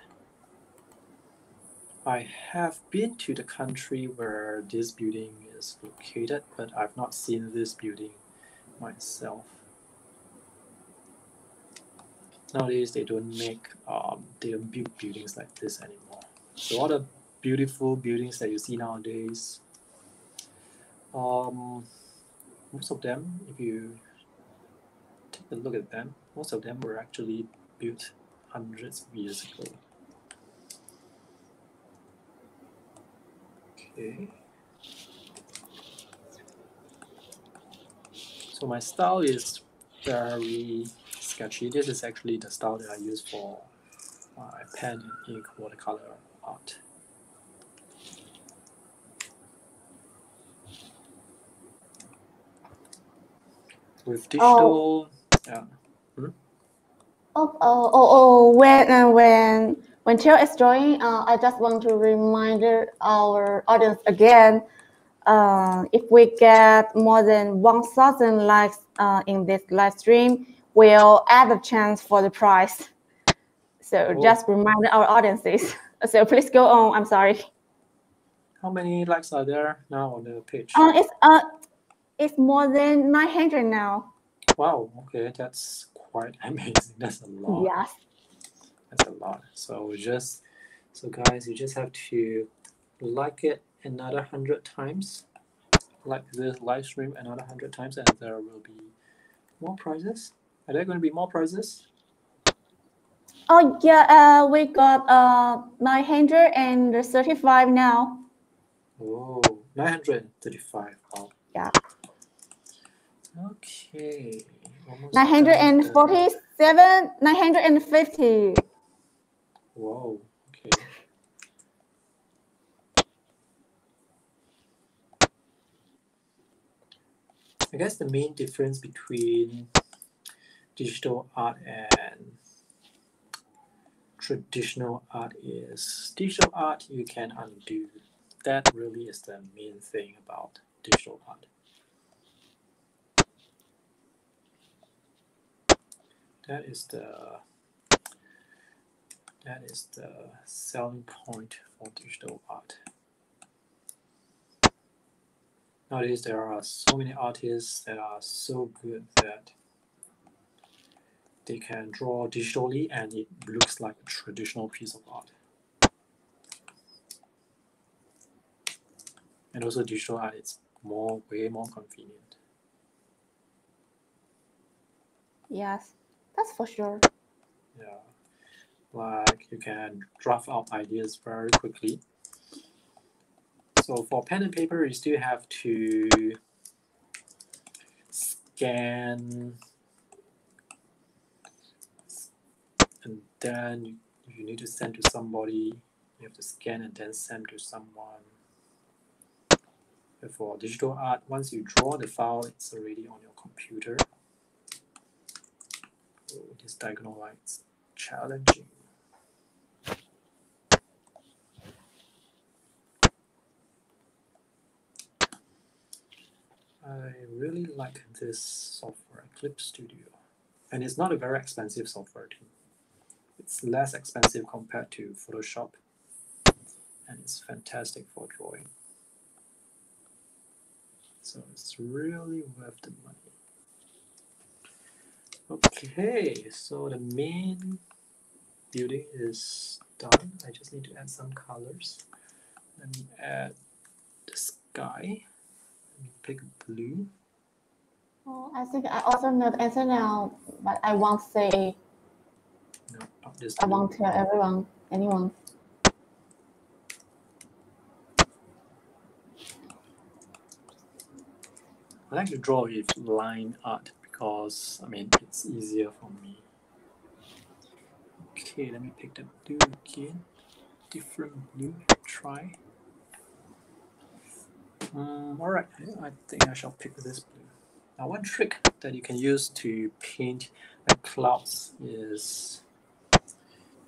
I have been to the country where this building is located, but I've not seen this building myself. Nowadays, they don't make, um, they don't build buildings like this anymore. So all the beautiful buildings that you see nowadays, um, most of them, if you take a look at them, most of them were actually built hundreds of years ago. Okay. So my style is very sketchy. This is actually the style that I use for my pen and ink watercolor art. With digital, oh. yeah. Hmm? Oh, oh, oh, oh, when, uh, when, when Theo is drawing, uh, I just want to remind our audience again uh, if we get more than one thousand likes uh, in this live stream, we'll add a chance for the prize. So cool. Just remind our audiences. So please go on. I'm sorry. How many likes are there now on the page? Uh, it's uh, it's more than nine hundred now. Wow. Okay, that's quite amazing. That's a lot. Yes. That's a lot. So just so guys, you just have to like it another hundred times, like this live stream another hundred times, and there will be more prizes. Are there going to be more prizes? Oh yeah, uh, we got uh nine hundred thirty-five now. Oh, nine hundred thirty-five. Oh. Yeah. Okay. nine hundred forty-seven, nine hundred fifty. Whoa. Okay. I guess the main difference between digital art and traditional art is digital art you can undo. That really is the main thing about digital art. That is the that is the selling point for digital art. Nowadays there are so many artists that are so good that they can draw digitally and it looks like a traditional piece of art. And also digital art, it's more, way more convenient. Yes, that's for sure. Yeah, like you can draft out ideas very quickly. So for pen and paper, you still have to scan, and then you, you need to send to somebody. You have to scan and then send to someone. But for digital art, once you draw the file, it's already on your computer. Oh, this diagonal line is challenging. I really like this software, Clip Studio. And it's not a very expensive software too. It's less expensive compared to Photoshop, and it's fantastic for drawing. So it's really worth the money. Okay, so the main building is done. I just need to add some colors. Let me add the sky. Let me pick blue. Oh, I think I also know the answer now, but I won't say. No, I won't tell everyone, anyone. I like to draw with line art because, I mean, it's easier for me. Okay, let me pick the blue again. Different blue, try. Um, Alright, I think I shall pick this blue. Now, one trick that you can use to paint the clouds is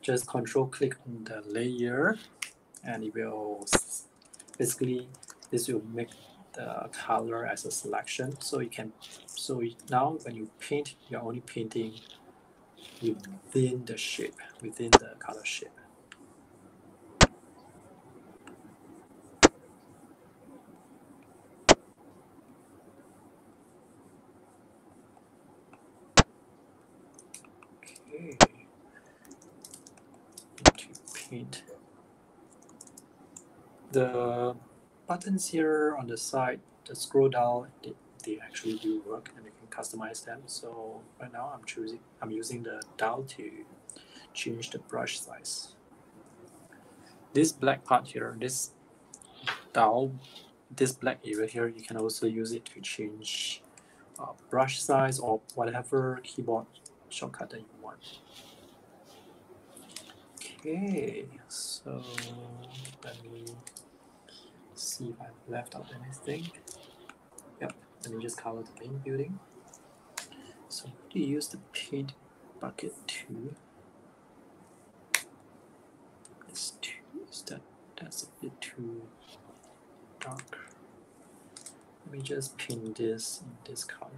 just control-click on the layer, and it will basically this will make the color as a selection. So you can so now when you paint, you're only painting within the shape, within the color shape. Paint. The buttons here on the side, the scroll down, they, they actually do work, and you can customize them. So right now I'm choosing, I'm using the dial to change the brush size. This black part here, this dial, this black area here, you can also use it to change uh, brush size or whatever keyboard shortcut that you want. Okay, so let me see if I've left out anything. Yep, let me just color the main building. So I'm going to use the paint bucket to is that that's a bit too dark. Let me just pin this in this color.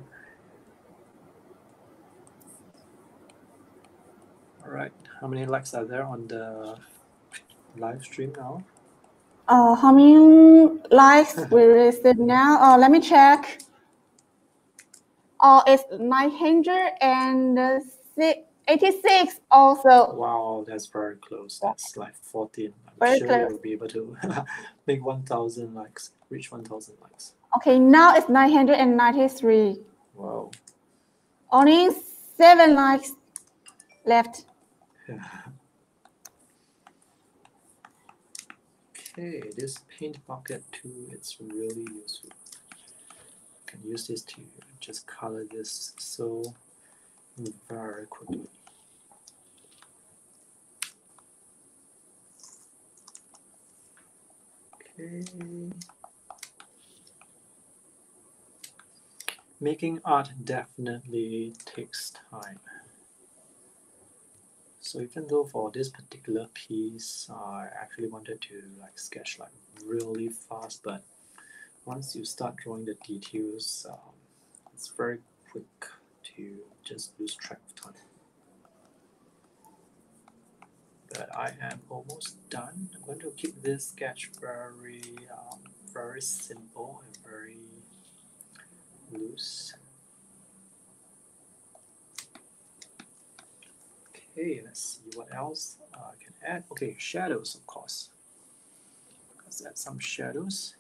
All right, how many likes are there on the live stream now? Uh, how many likes we received now? Uh, let me check. Oh, it's nine hundred eighty-six also. Wow, that's very close. That's like fourteen. I'm very sure close. You'll be able to make one thousand likes, reach one thousand likes. Okay, now it's nine hundred ninety-three. Wow. Only seven likes left. Yeah. Okay, this paint bucket too, it's really useful. You can use this to just color this so very quickly. Okay. Making art definitely takes time. So even though for this particular piece, I actually wanted to like sketch like really fast, but once you start drawing the details, um, it's very quick to just lose track of time. But I am almost done. I'm going to keep this sketch very, um, very simple and very loose. Okay, let's see what else uh, I can add. Okay, shadows, of course. Let's add some shadows.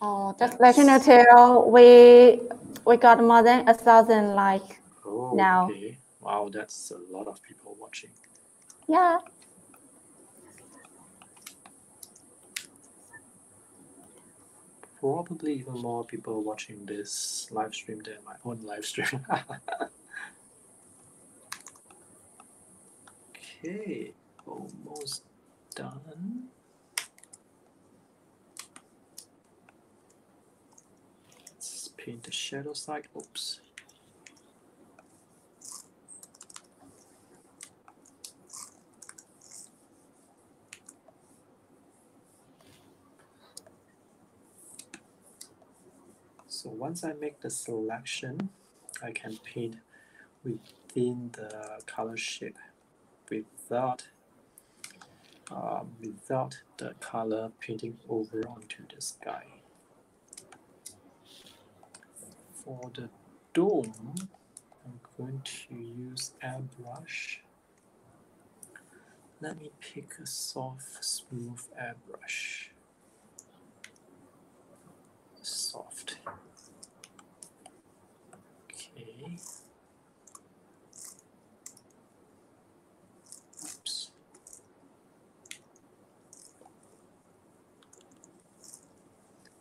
Oh, just let you know, Terrell, we we got more than a thousand likes oh, now. Okay. Wow, that's a lot of people watching. Yeah. Probably even more people watching this live stream than my own live stream. Okay, almost done. Let's paint the shadow side. Oops. So once I make the selection, I can paint within the color shape without um, without the color painting over onto the sky. For the dome, I'm going to use airbrush. Let me pick a soft, smooth airbrush. Soft. Okay. Oops.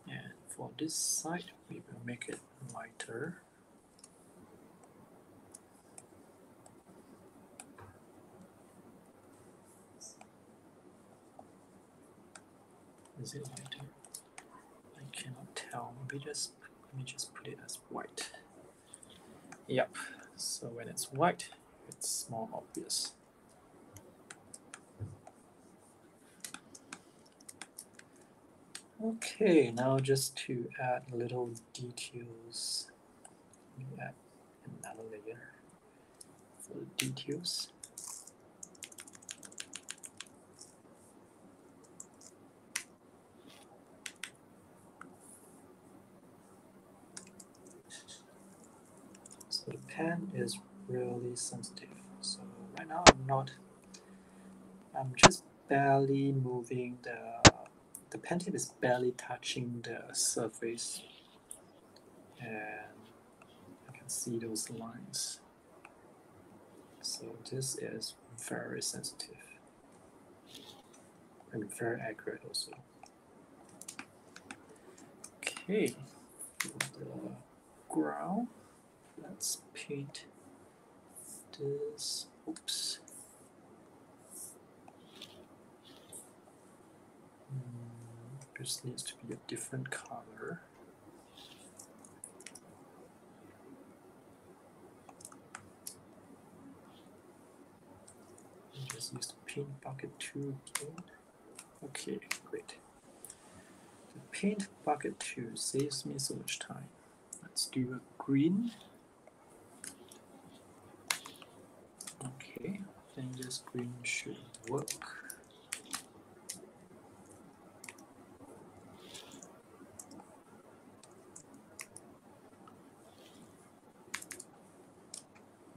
And for this side, we will make it lighter. Is it lighter? I cannot tell. Maybe just let me just put it as white. Yep, so when it's white, it's more obvious. Okay, now just to add little details, let me add another layer for the details. The pen is really sensitive, so right now I'm not. I'm just barely moving the the pen tip is barely touching the surface, and I can see those lines. So this is very sensitive and very accurate also. Okay, the ground. Let's paint this. Oops. Mm, this needs to be a different color. Just use the paint bucket to paint. Okay, great. paint bucket two saves me so much time. Let's do a green. Okay, I think this green should work.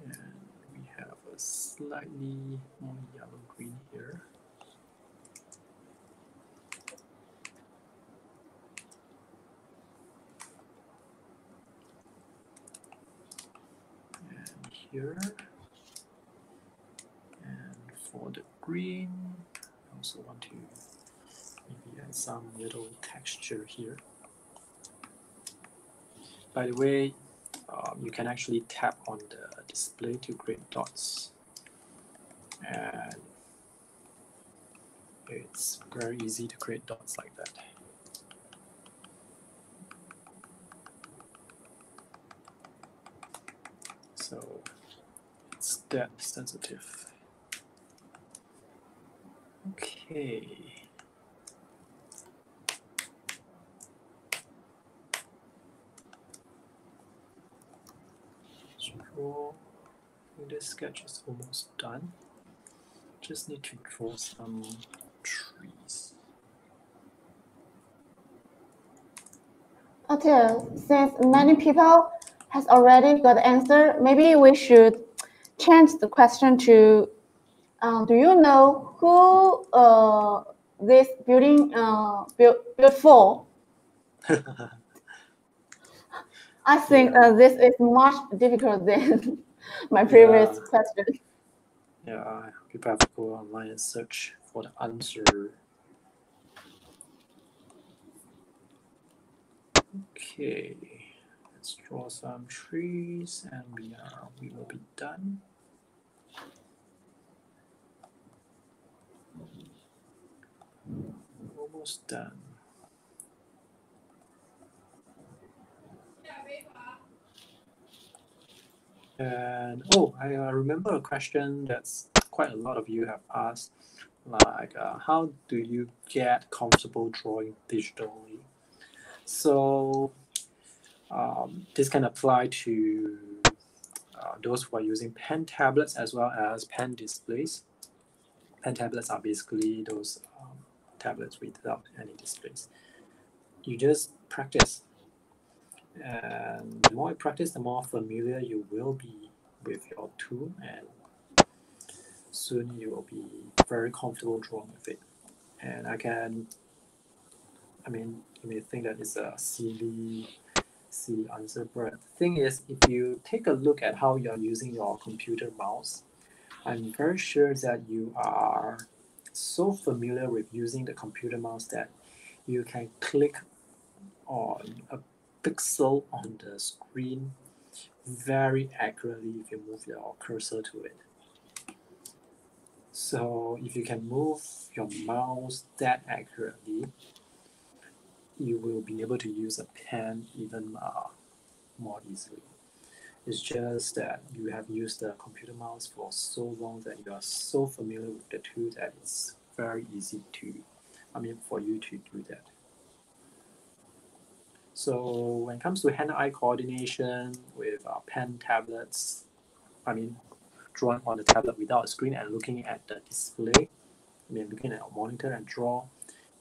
And we have a slightly more yellow green here. And here. For the green, I also want to maybe add some little texture here. By the way, um, you can actually tap on the display to create dots, and it's very easy to create dots like that. So it's that sensitive. Okay. Let's draw. This sketch is almost done. Just need to draw some trees. Okay, since many people has already got the answer, maybe we should change the question to Um, do you know who uh, this building uh, built, built for? I think uh, this is much difficult than my previous yeah. question. Yeah, people have to go online and search for the answer. Okay, let's draw some trees, and we are we will be done. Almost done. And oh, I uh, remember a question that's quite a lot of you have asked, like uh, how do you get comfortable drawing digitally? So um, this can apply to uh, those who are using pen tablets as well as pen displays. Pen tablets are basically those um, tablets without any displays. You just practice, and the more you practice, the more familiar you will be with your tool, and soon you will be very comfortable drawing with it. And I can, I mean, you may think that it's a silly, silly answer, but the thing is, if you take a look at how you're using your computer mouse, I'm very sure that you are so familiar with using the computer mouse that you can click on a pixel on the screen very accurately if you move your cursor to it. So if you can move your mouse that accurately, you will be able to use a pen even uh, more easily. It's just that you have used the computer mouse for so long that you are so familiar with the tool that it's very easy to, I mean, for you to do that. So when it comes to hand-eye coordination with uh, pen tablets, I mean, drawing on the tablet without a screen and looking at the display, I mean, looking at a monitor and draw,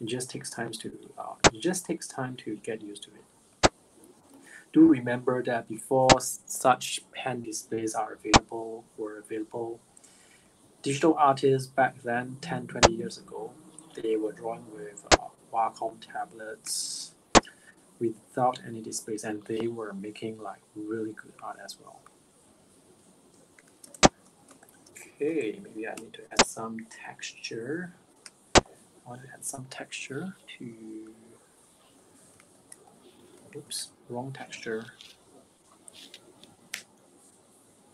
it just takes time to, uh, it just takes time to get used to it. Do remember that before such pen displays are available, were available, digital artists back then, ten, twenty years ago, they were drawing with uh, Wacom tablets without any displays, and they were making like really good art as well. Okay, maybe I need to add some texture. I want to add some texture to. Oops, wrong texture.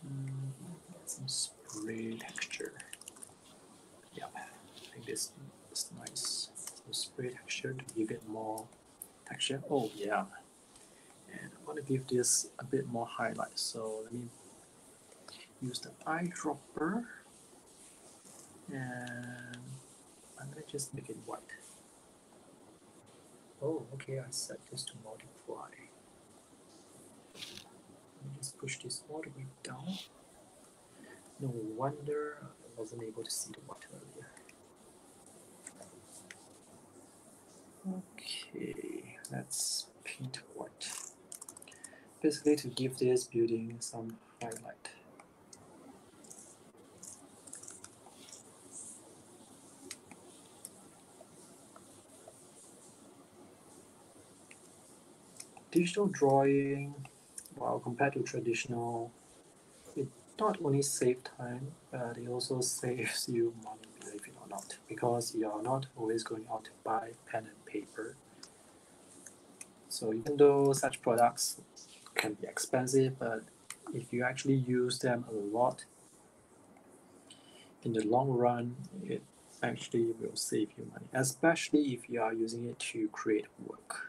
Mm, some spray texture. Yeah, I think this is nice. Some spray texture to give it more texture. Oh yeah. And I want to give this a bit more highlight. So let me use the eyedropper, and I'm gonna just make it white. Oh, okay, I set this to multiply. Let me just push this all the way down. No wonder I wasn't able to see the water earlier. Okay, let's paint white. Basically to give this building some highlight. Digital drawing, well, compared to traditional, it not only saves time, but it also saves you money, believe it or not, because you are not always going out to buy pen and paper. So even though such products can be expensive, but if you actually use them a lot, in the long run, it actually will save you money, especially if you are using it to create work.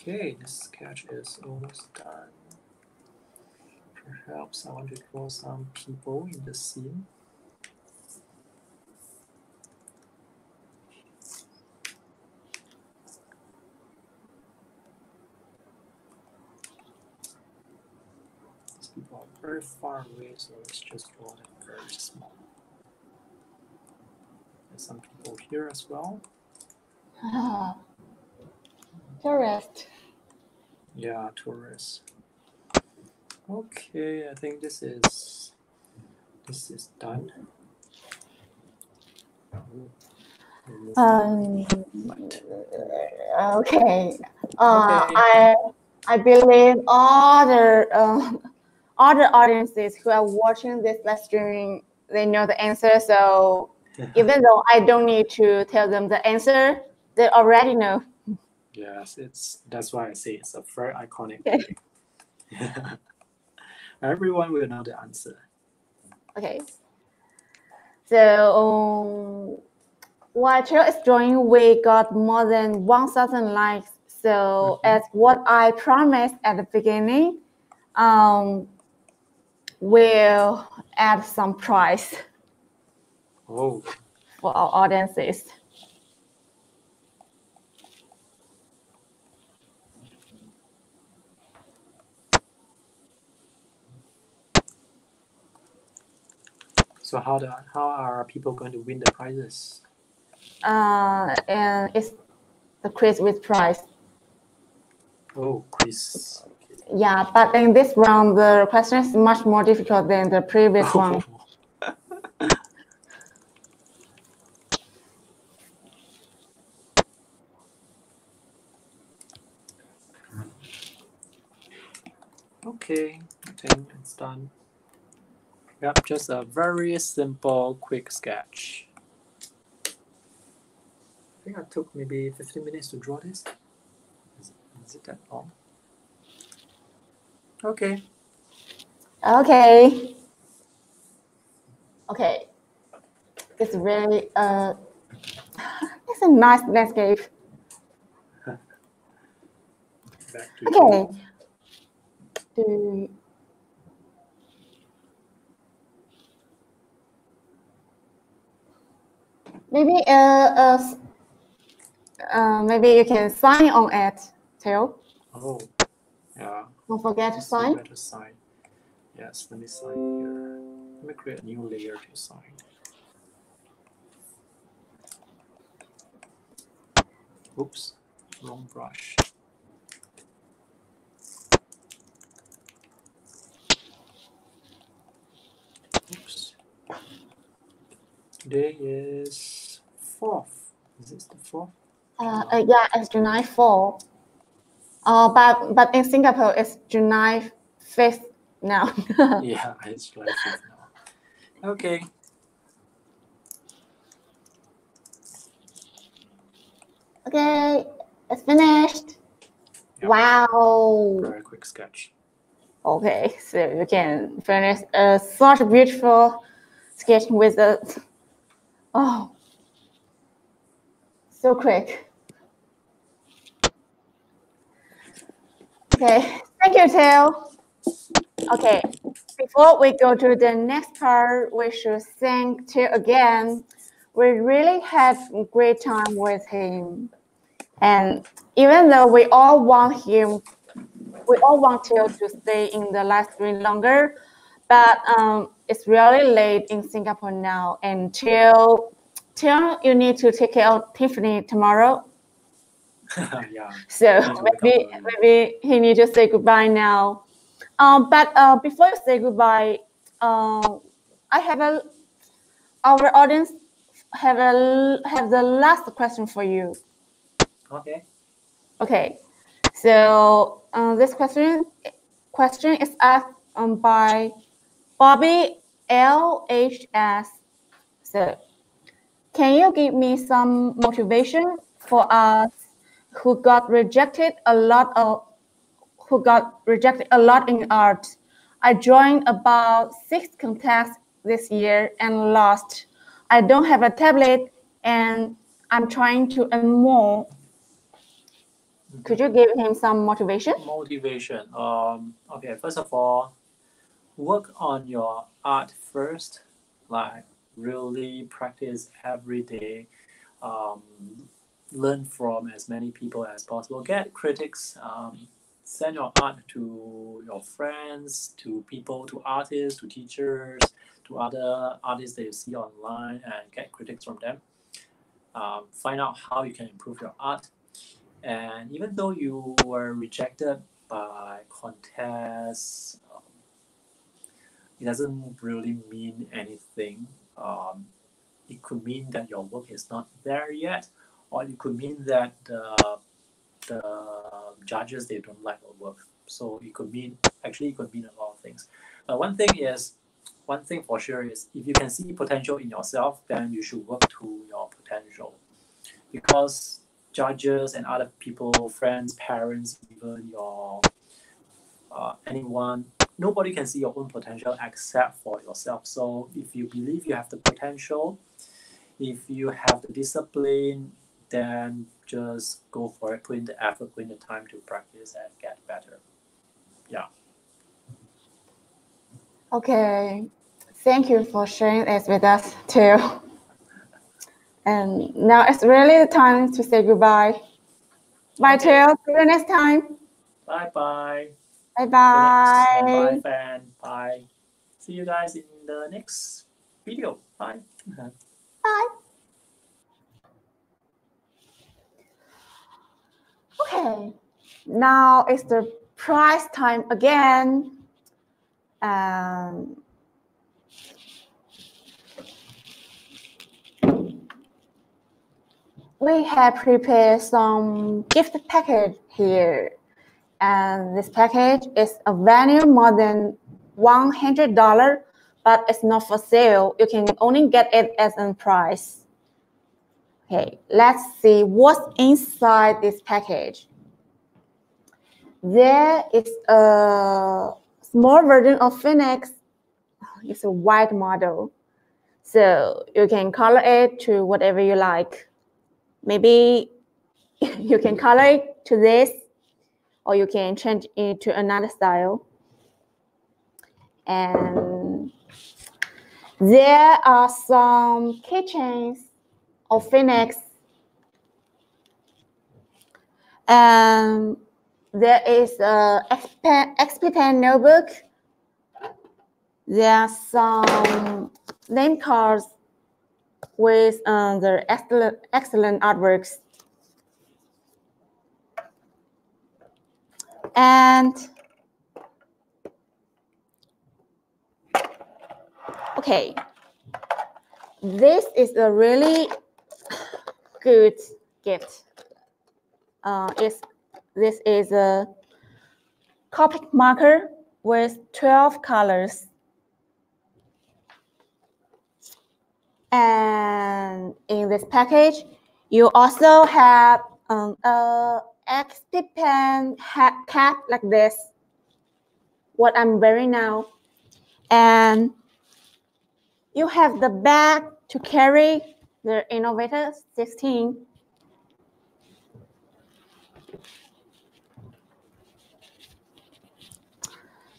Okay, this sketch is almost done. Perhaps I want to draw some people in the scene. These people are very far away, so let's just draw them very small. There's some people here as well. Ah, tourists. Yeah, tourists. Okay, I think this is this is done. Um. Okay. Uh, okay. I I believe all the um all the audiences who are watching this live streaming, they know the answer. So even though I don't need to tell them the answer, they already know. Yes, it's that's why I say it's a very iconic building. Yeah. Everyone will know the answer. Okay. So, um, while Cheryl is drawing, we got more than one thousand likes. So, mm-hmm. as what I promised at the beginning, um, we'll add some prize oh. for our audiences. So how do, how are people going to win the prizes? Uh, and it's the quiz with prize. Oh, quiz. Okay. Yeah, but in this round, the question is much more difficult than the previous oh. one. Okay, I think it's done. Yep, just a very simple, quick sketch. I think I took maybe fifteen minutes to draw this. Is it, is it that long? Okay. Okay. Okay. It's really uh, it's a nice landscape. Back to okay. Do. Maybe uh, uh, uh, maybe you can sign on it, Theo. Oh, yeah. Don't forget to sign. Don't forget to sign. Yes, let me sign here. Let me create a new layer to sign. Oops, wrong brush. Oops. Today is fourth. Is this the fourth? Uh, uh, yeah, it's July fourth. Uh, but but in Singapore, it's July fifth now. Yeah, it's July fifth now. Okay. Okay, it's finished. Yep. Wow. Very quick sketch. Okay, so you can finish uh, such a beautiful sketch with a... Oh, so quick. Okay, thank you, Theo. Okay, before we go to the next part, we should thank Theo again. we really had a great time with him. And even though we all want him, we all want Theo to stay in the live stream longer, but um, it's really late in Singapore now. And Theo, Theo, you need to take care of Tiffany tomorrow. Yeah. So no, maybe maybe he needs to say goodbye now. Um, but uh, before you say goodbye, um, I have a our audience have a have the last question for you. Okay. Okay. So uh, this question question is asked um, by Bobby L H S. So, can you give me some motivation for us who got rejected a lot of who got rejected a lot in art? I joined about six contests this year and lost. I don't have a tablet and I'm trying to earn more. Could you give him some motivation? Motivation. Um, okay, first of all, work on your art first. Like, really practice every day. Um, learn from as many people as possible. Get critics. Um, send your art to your friends, to people, to artists, to teachers, to other artists that you see online, and get critics from them. Um, find out how you can improve your art. And even though you were rejected by contests, um, it doesn't really mean anything. Um, it could mean that your work is not there yet, or it could mean that uh, the judges, they don't like your work. So it could mean, actually it could mean a lot of things. Uh, one thing is, one thing for sure is, if you can see potential in yourself, then you should work to your potential. Because judges and other people, friends, parents, even your uh, anyone, nobody can see your own potential except for yourself. So if you believe you have the potential, if you have the discipline, then just go for it. Put in the effort, put in the time to practice and get better. Yeah. Okay. Thank you for sharing this with us too. And now it's really the time to say goodbye. Bye, Theo. See you next time. Bye bye. Bye bye. Bye bye. Bye. See you guys in the next video. Bye. Bye. Okay. Now it's the prize time again. Um, We have prepared some gift package here, and this package is a value more than one hundred dollars, but it's not for sale. You can only get it as a prize. Okay, let's see what's inside this package. There is a small version of Phoenix. It's a white model, so you can color it to whatever you like. Maybe you can color it to this, or you can change it to another style. And there are some keychains of Phoenix. And there is a X P-Pen notebook. There are some name cards with uh, the excellent, excellent artworks. And okay, this is a really good gift. Uh, it's, this is a Copic marker with twelve colors. And in this package, you also have um, a X P-Pen hat cap like this, what I'm wearing now. And you have the bag to carry the Innovator sixteen.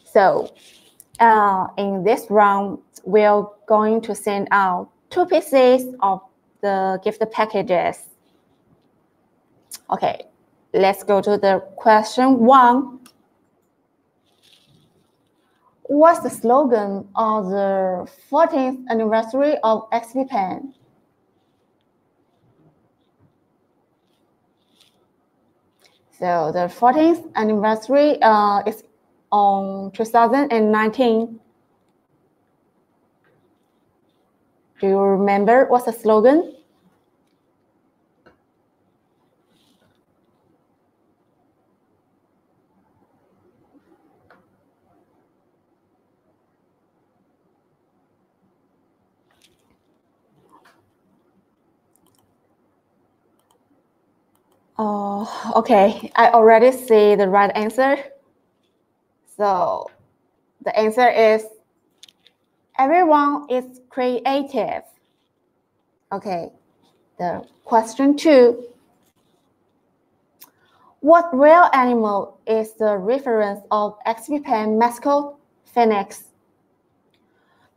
So uh, in this round, we're going to send out two pieces of the gift packages. Okay, let's go to the question one. What's the slogan of the fourteenth anniversary of X P-Pen? So the fourteenth anniversary uh, is on two thousand nineteen. Do you remember what's the slogan? Oh, okay, I already see the right answer. So the answer is everyone is creative. Okay, the question two. What real animal is the reference of X P-Pen mascot Fennec?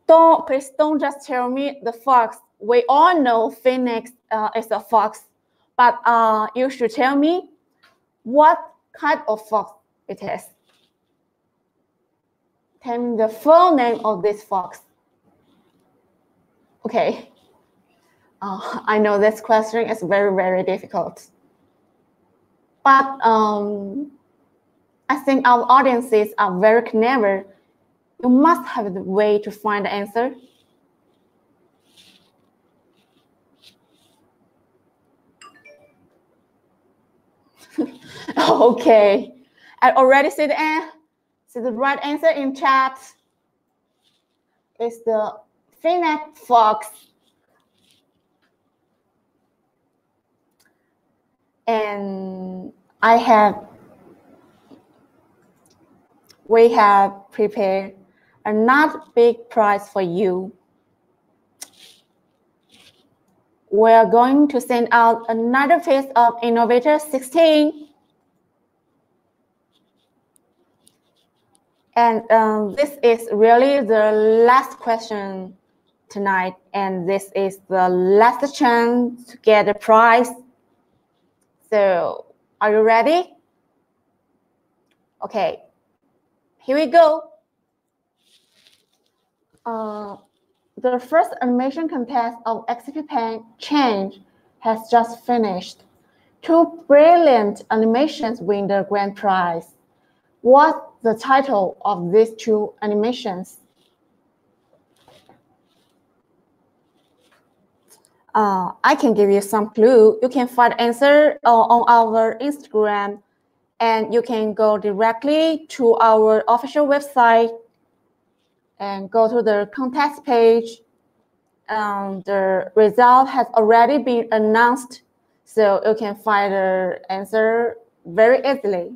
Don't, please don't just tell me the fox. We all know Fennec uh, is a fox. But uh, you should tell me what kind of fox it is. Tell me the full name of this fox. Okay. Uh, I know this question is very, very difficult. But um, I think our audiences are very clever. You must have the way to find the answer. Okay, I already see the end. So the right answer in chat is the Fennec Fox. And I have, we have prepared another big prize for you. We're going to send out another piece of Innovator sixteen. And um, this is really the last question tonight. And this is the last chance to get a prize. So are you ready? Okay, here we go. Uh, The first animation contest of X P-Pen Change has just finished. Two brilliant animations win the grand prize. What's the title of these two animations? Uh, I can give you some clue. You can find answer uh, on our Instagram, and you can go directly to our official website and go to the contest page. Um, the result has already been announced, so you can find the answer very easily.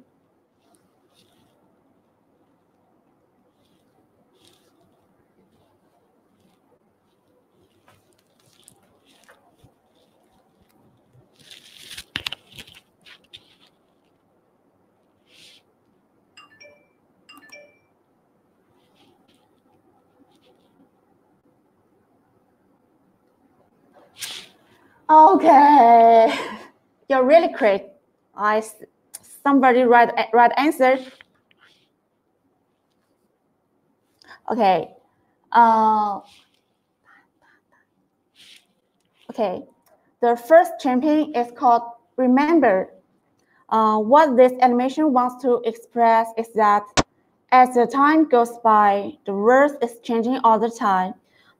Okay, you're really great. I somebody right right answer. Okay, uh, okay. The first champion is called Remember. Uh, what this animation wants to express is that as the time goes by, the world is changing all the time.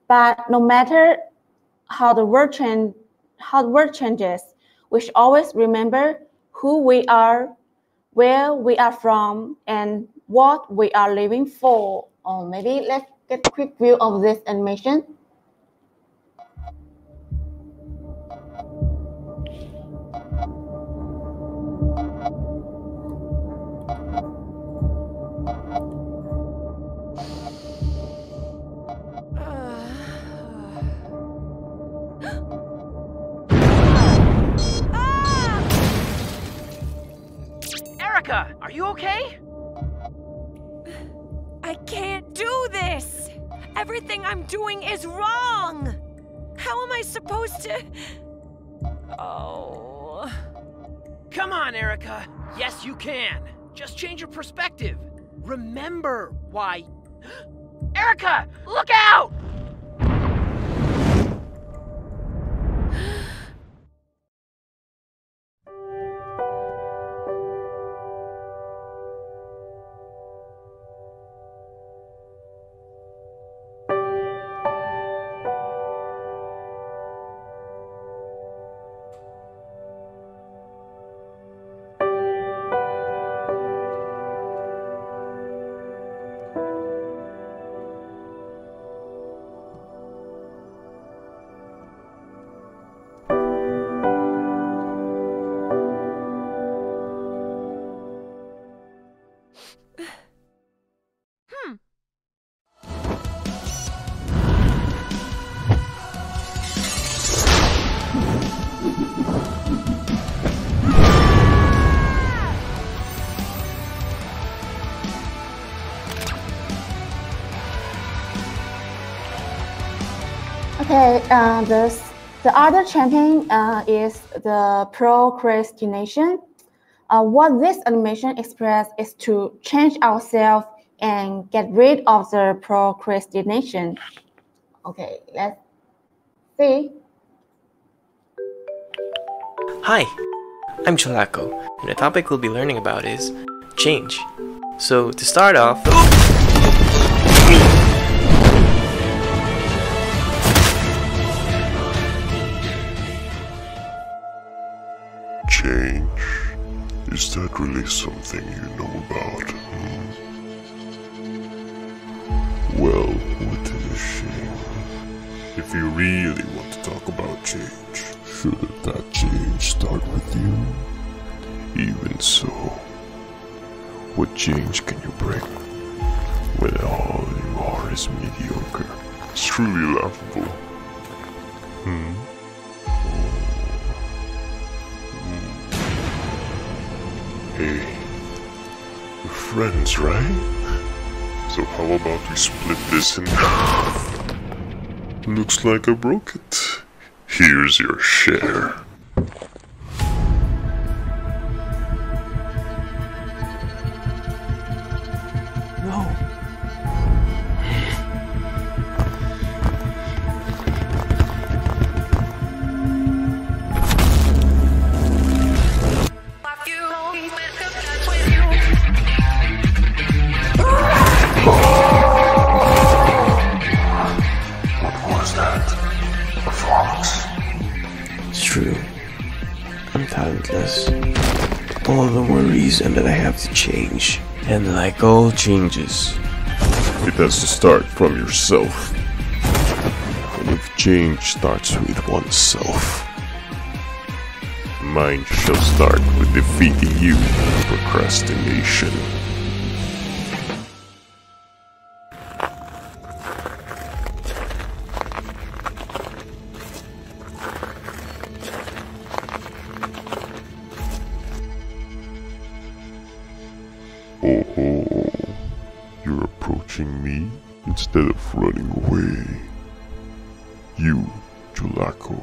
But no matter how the world changes. How the world changes, we should always remember who we are, where we are from, and what we are living for. Or maybe let's get a quick view of this animation. Are you okay? I can't do this! Everything I'm doing is wrong! How am I supposed to... Oh... Come on, Erica. Yes, you can. Just change your perspective. Remember why... Erica, look out! Okay, uh, this, the other champion uh, is the procrastination. Uh, what this animation expresses is to change ourselves and get rid of the procrastination. Okay, let's see. Hi, I'm Cholaco, and the topic we'll be learning about is change. So to start off... Change. Is that really something you know about? Hmm? Well, what a shame. If you really want to talk about change, shouldn't that change start with you? Even so, what change can you bring when all you are is mediocre? It's truly laughable. Hmm? Hey, we're friends, right? So how about we split this in half? Looks like I broke it. Here's your share. No. All the worries and that I have to change. And like all changes, it has to start from yourself. And if change starts with oneself, mine shall start with defeating you, procrastination. Me instead of running away. You, Cholaco,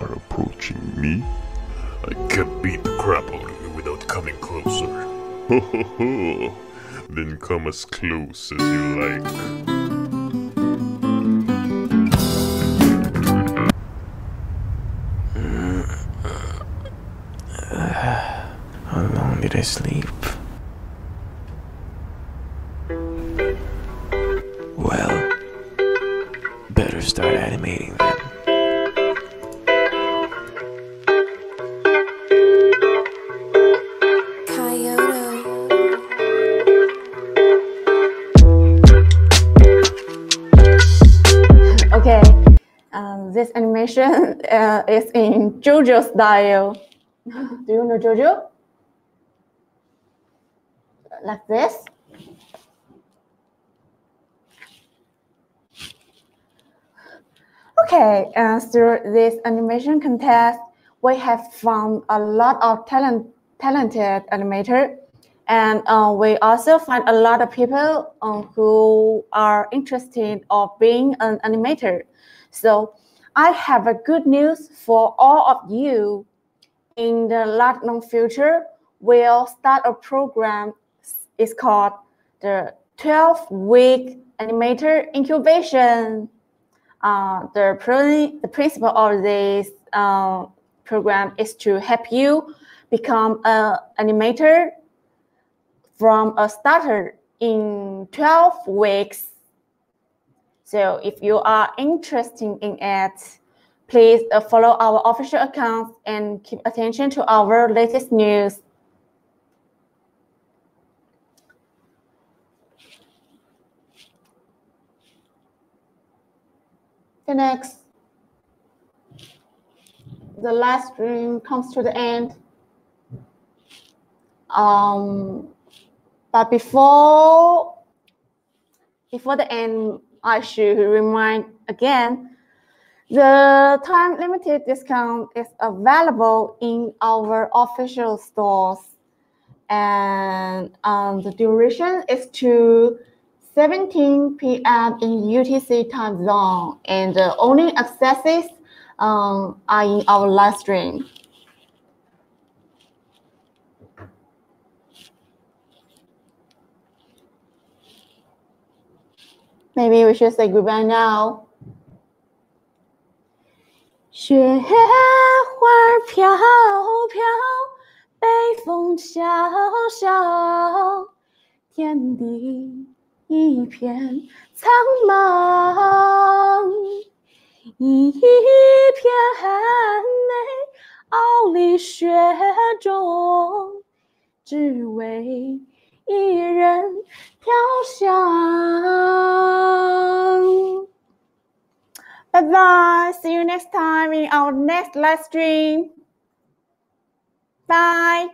are approaching me. I can't beat the crap out of you without coming closer. Ho ho ho! Then come as close as you like. How long did I sleep? Well, better start animating them. Okay, um, this animation uh, is in JoJo style. Do you know JoJo? Like this? Okay, uh, through this animation contest, we have found a lot of talent, talented animators, and uh, we also find a lot of people um, who are interested in being an animator. So I have a good news for all of you. In the not long future, we'll start a program. It's called the twelve-week Animator Incubation. Uh, the, pr the principle of this uh, program is to help you become an animator from a starter in twelve weeks. So if you are interested in it, please follow our official accounts and keep attention to our latest news. The next, the live stream comes to the end. Um, but before, before the end, I should remind again, the time-limited discount is available in our official stores, and um, the duration is to seventeen P M in U T C time zone, and the only accesses um, are in our live stream. Maybe we should say goodbye now. 雪花飘飘，北风萧萧，天地一片苍茫，一片寒梅傲立雪中，只为一人飘香。Bye bye. See you next time in our next live stream. Bye.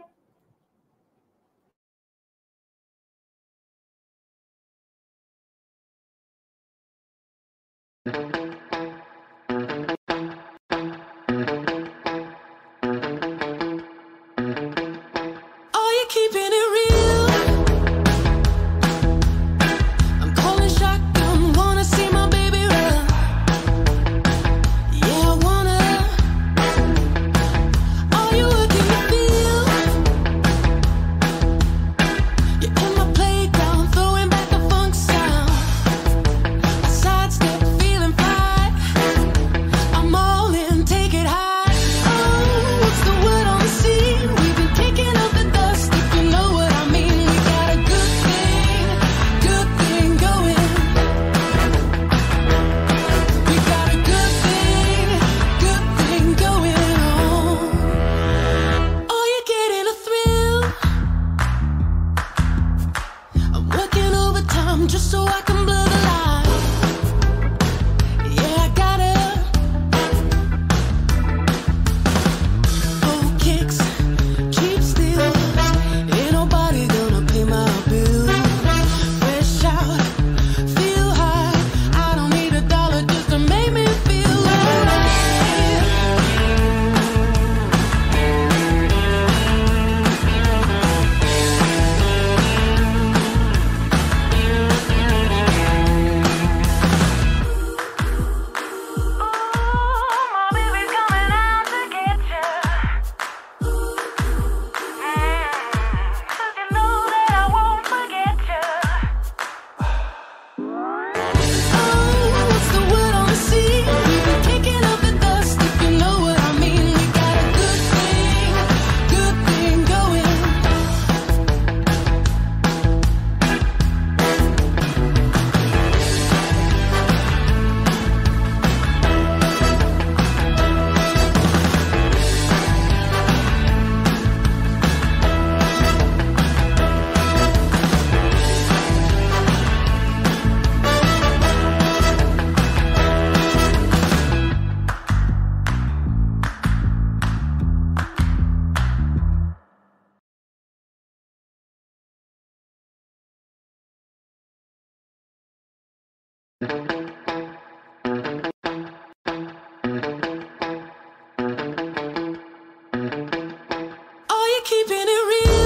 Are you keeping it real?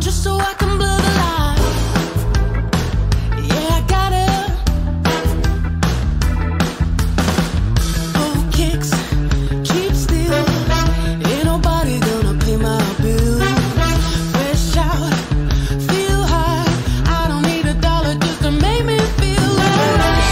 just so I can blow the line. Yeah, I got it. Oh, kicks, cheap steals. Ain't nobody gonna pay my bills. Fresh out, feel high. I don't need a dollar just to make me feel alive.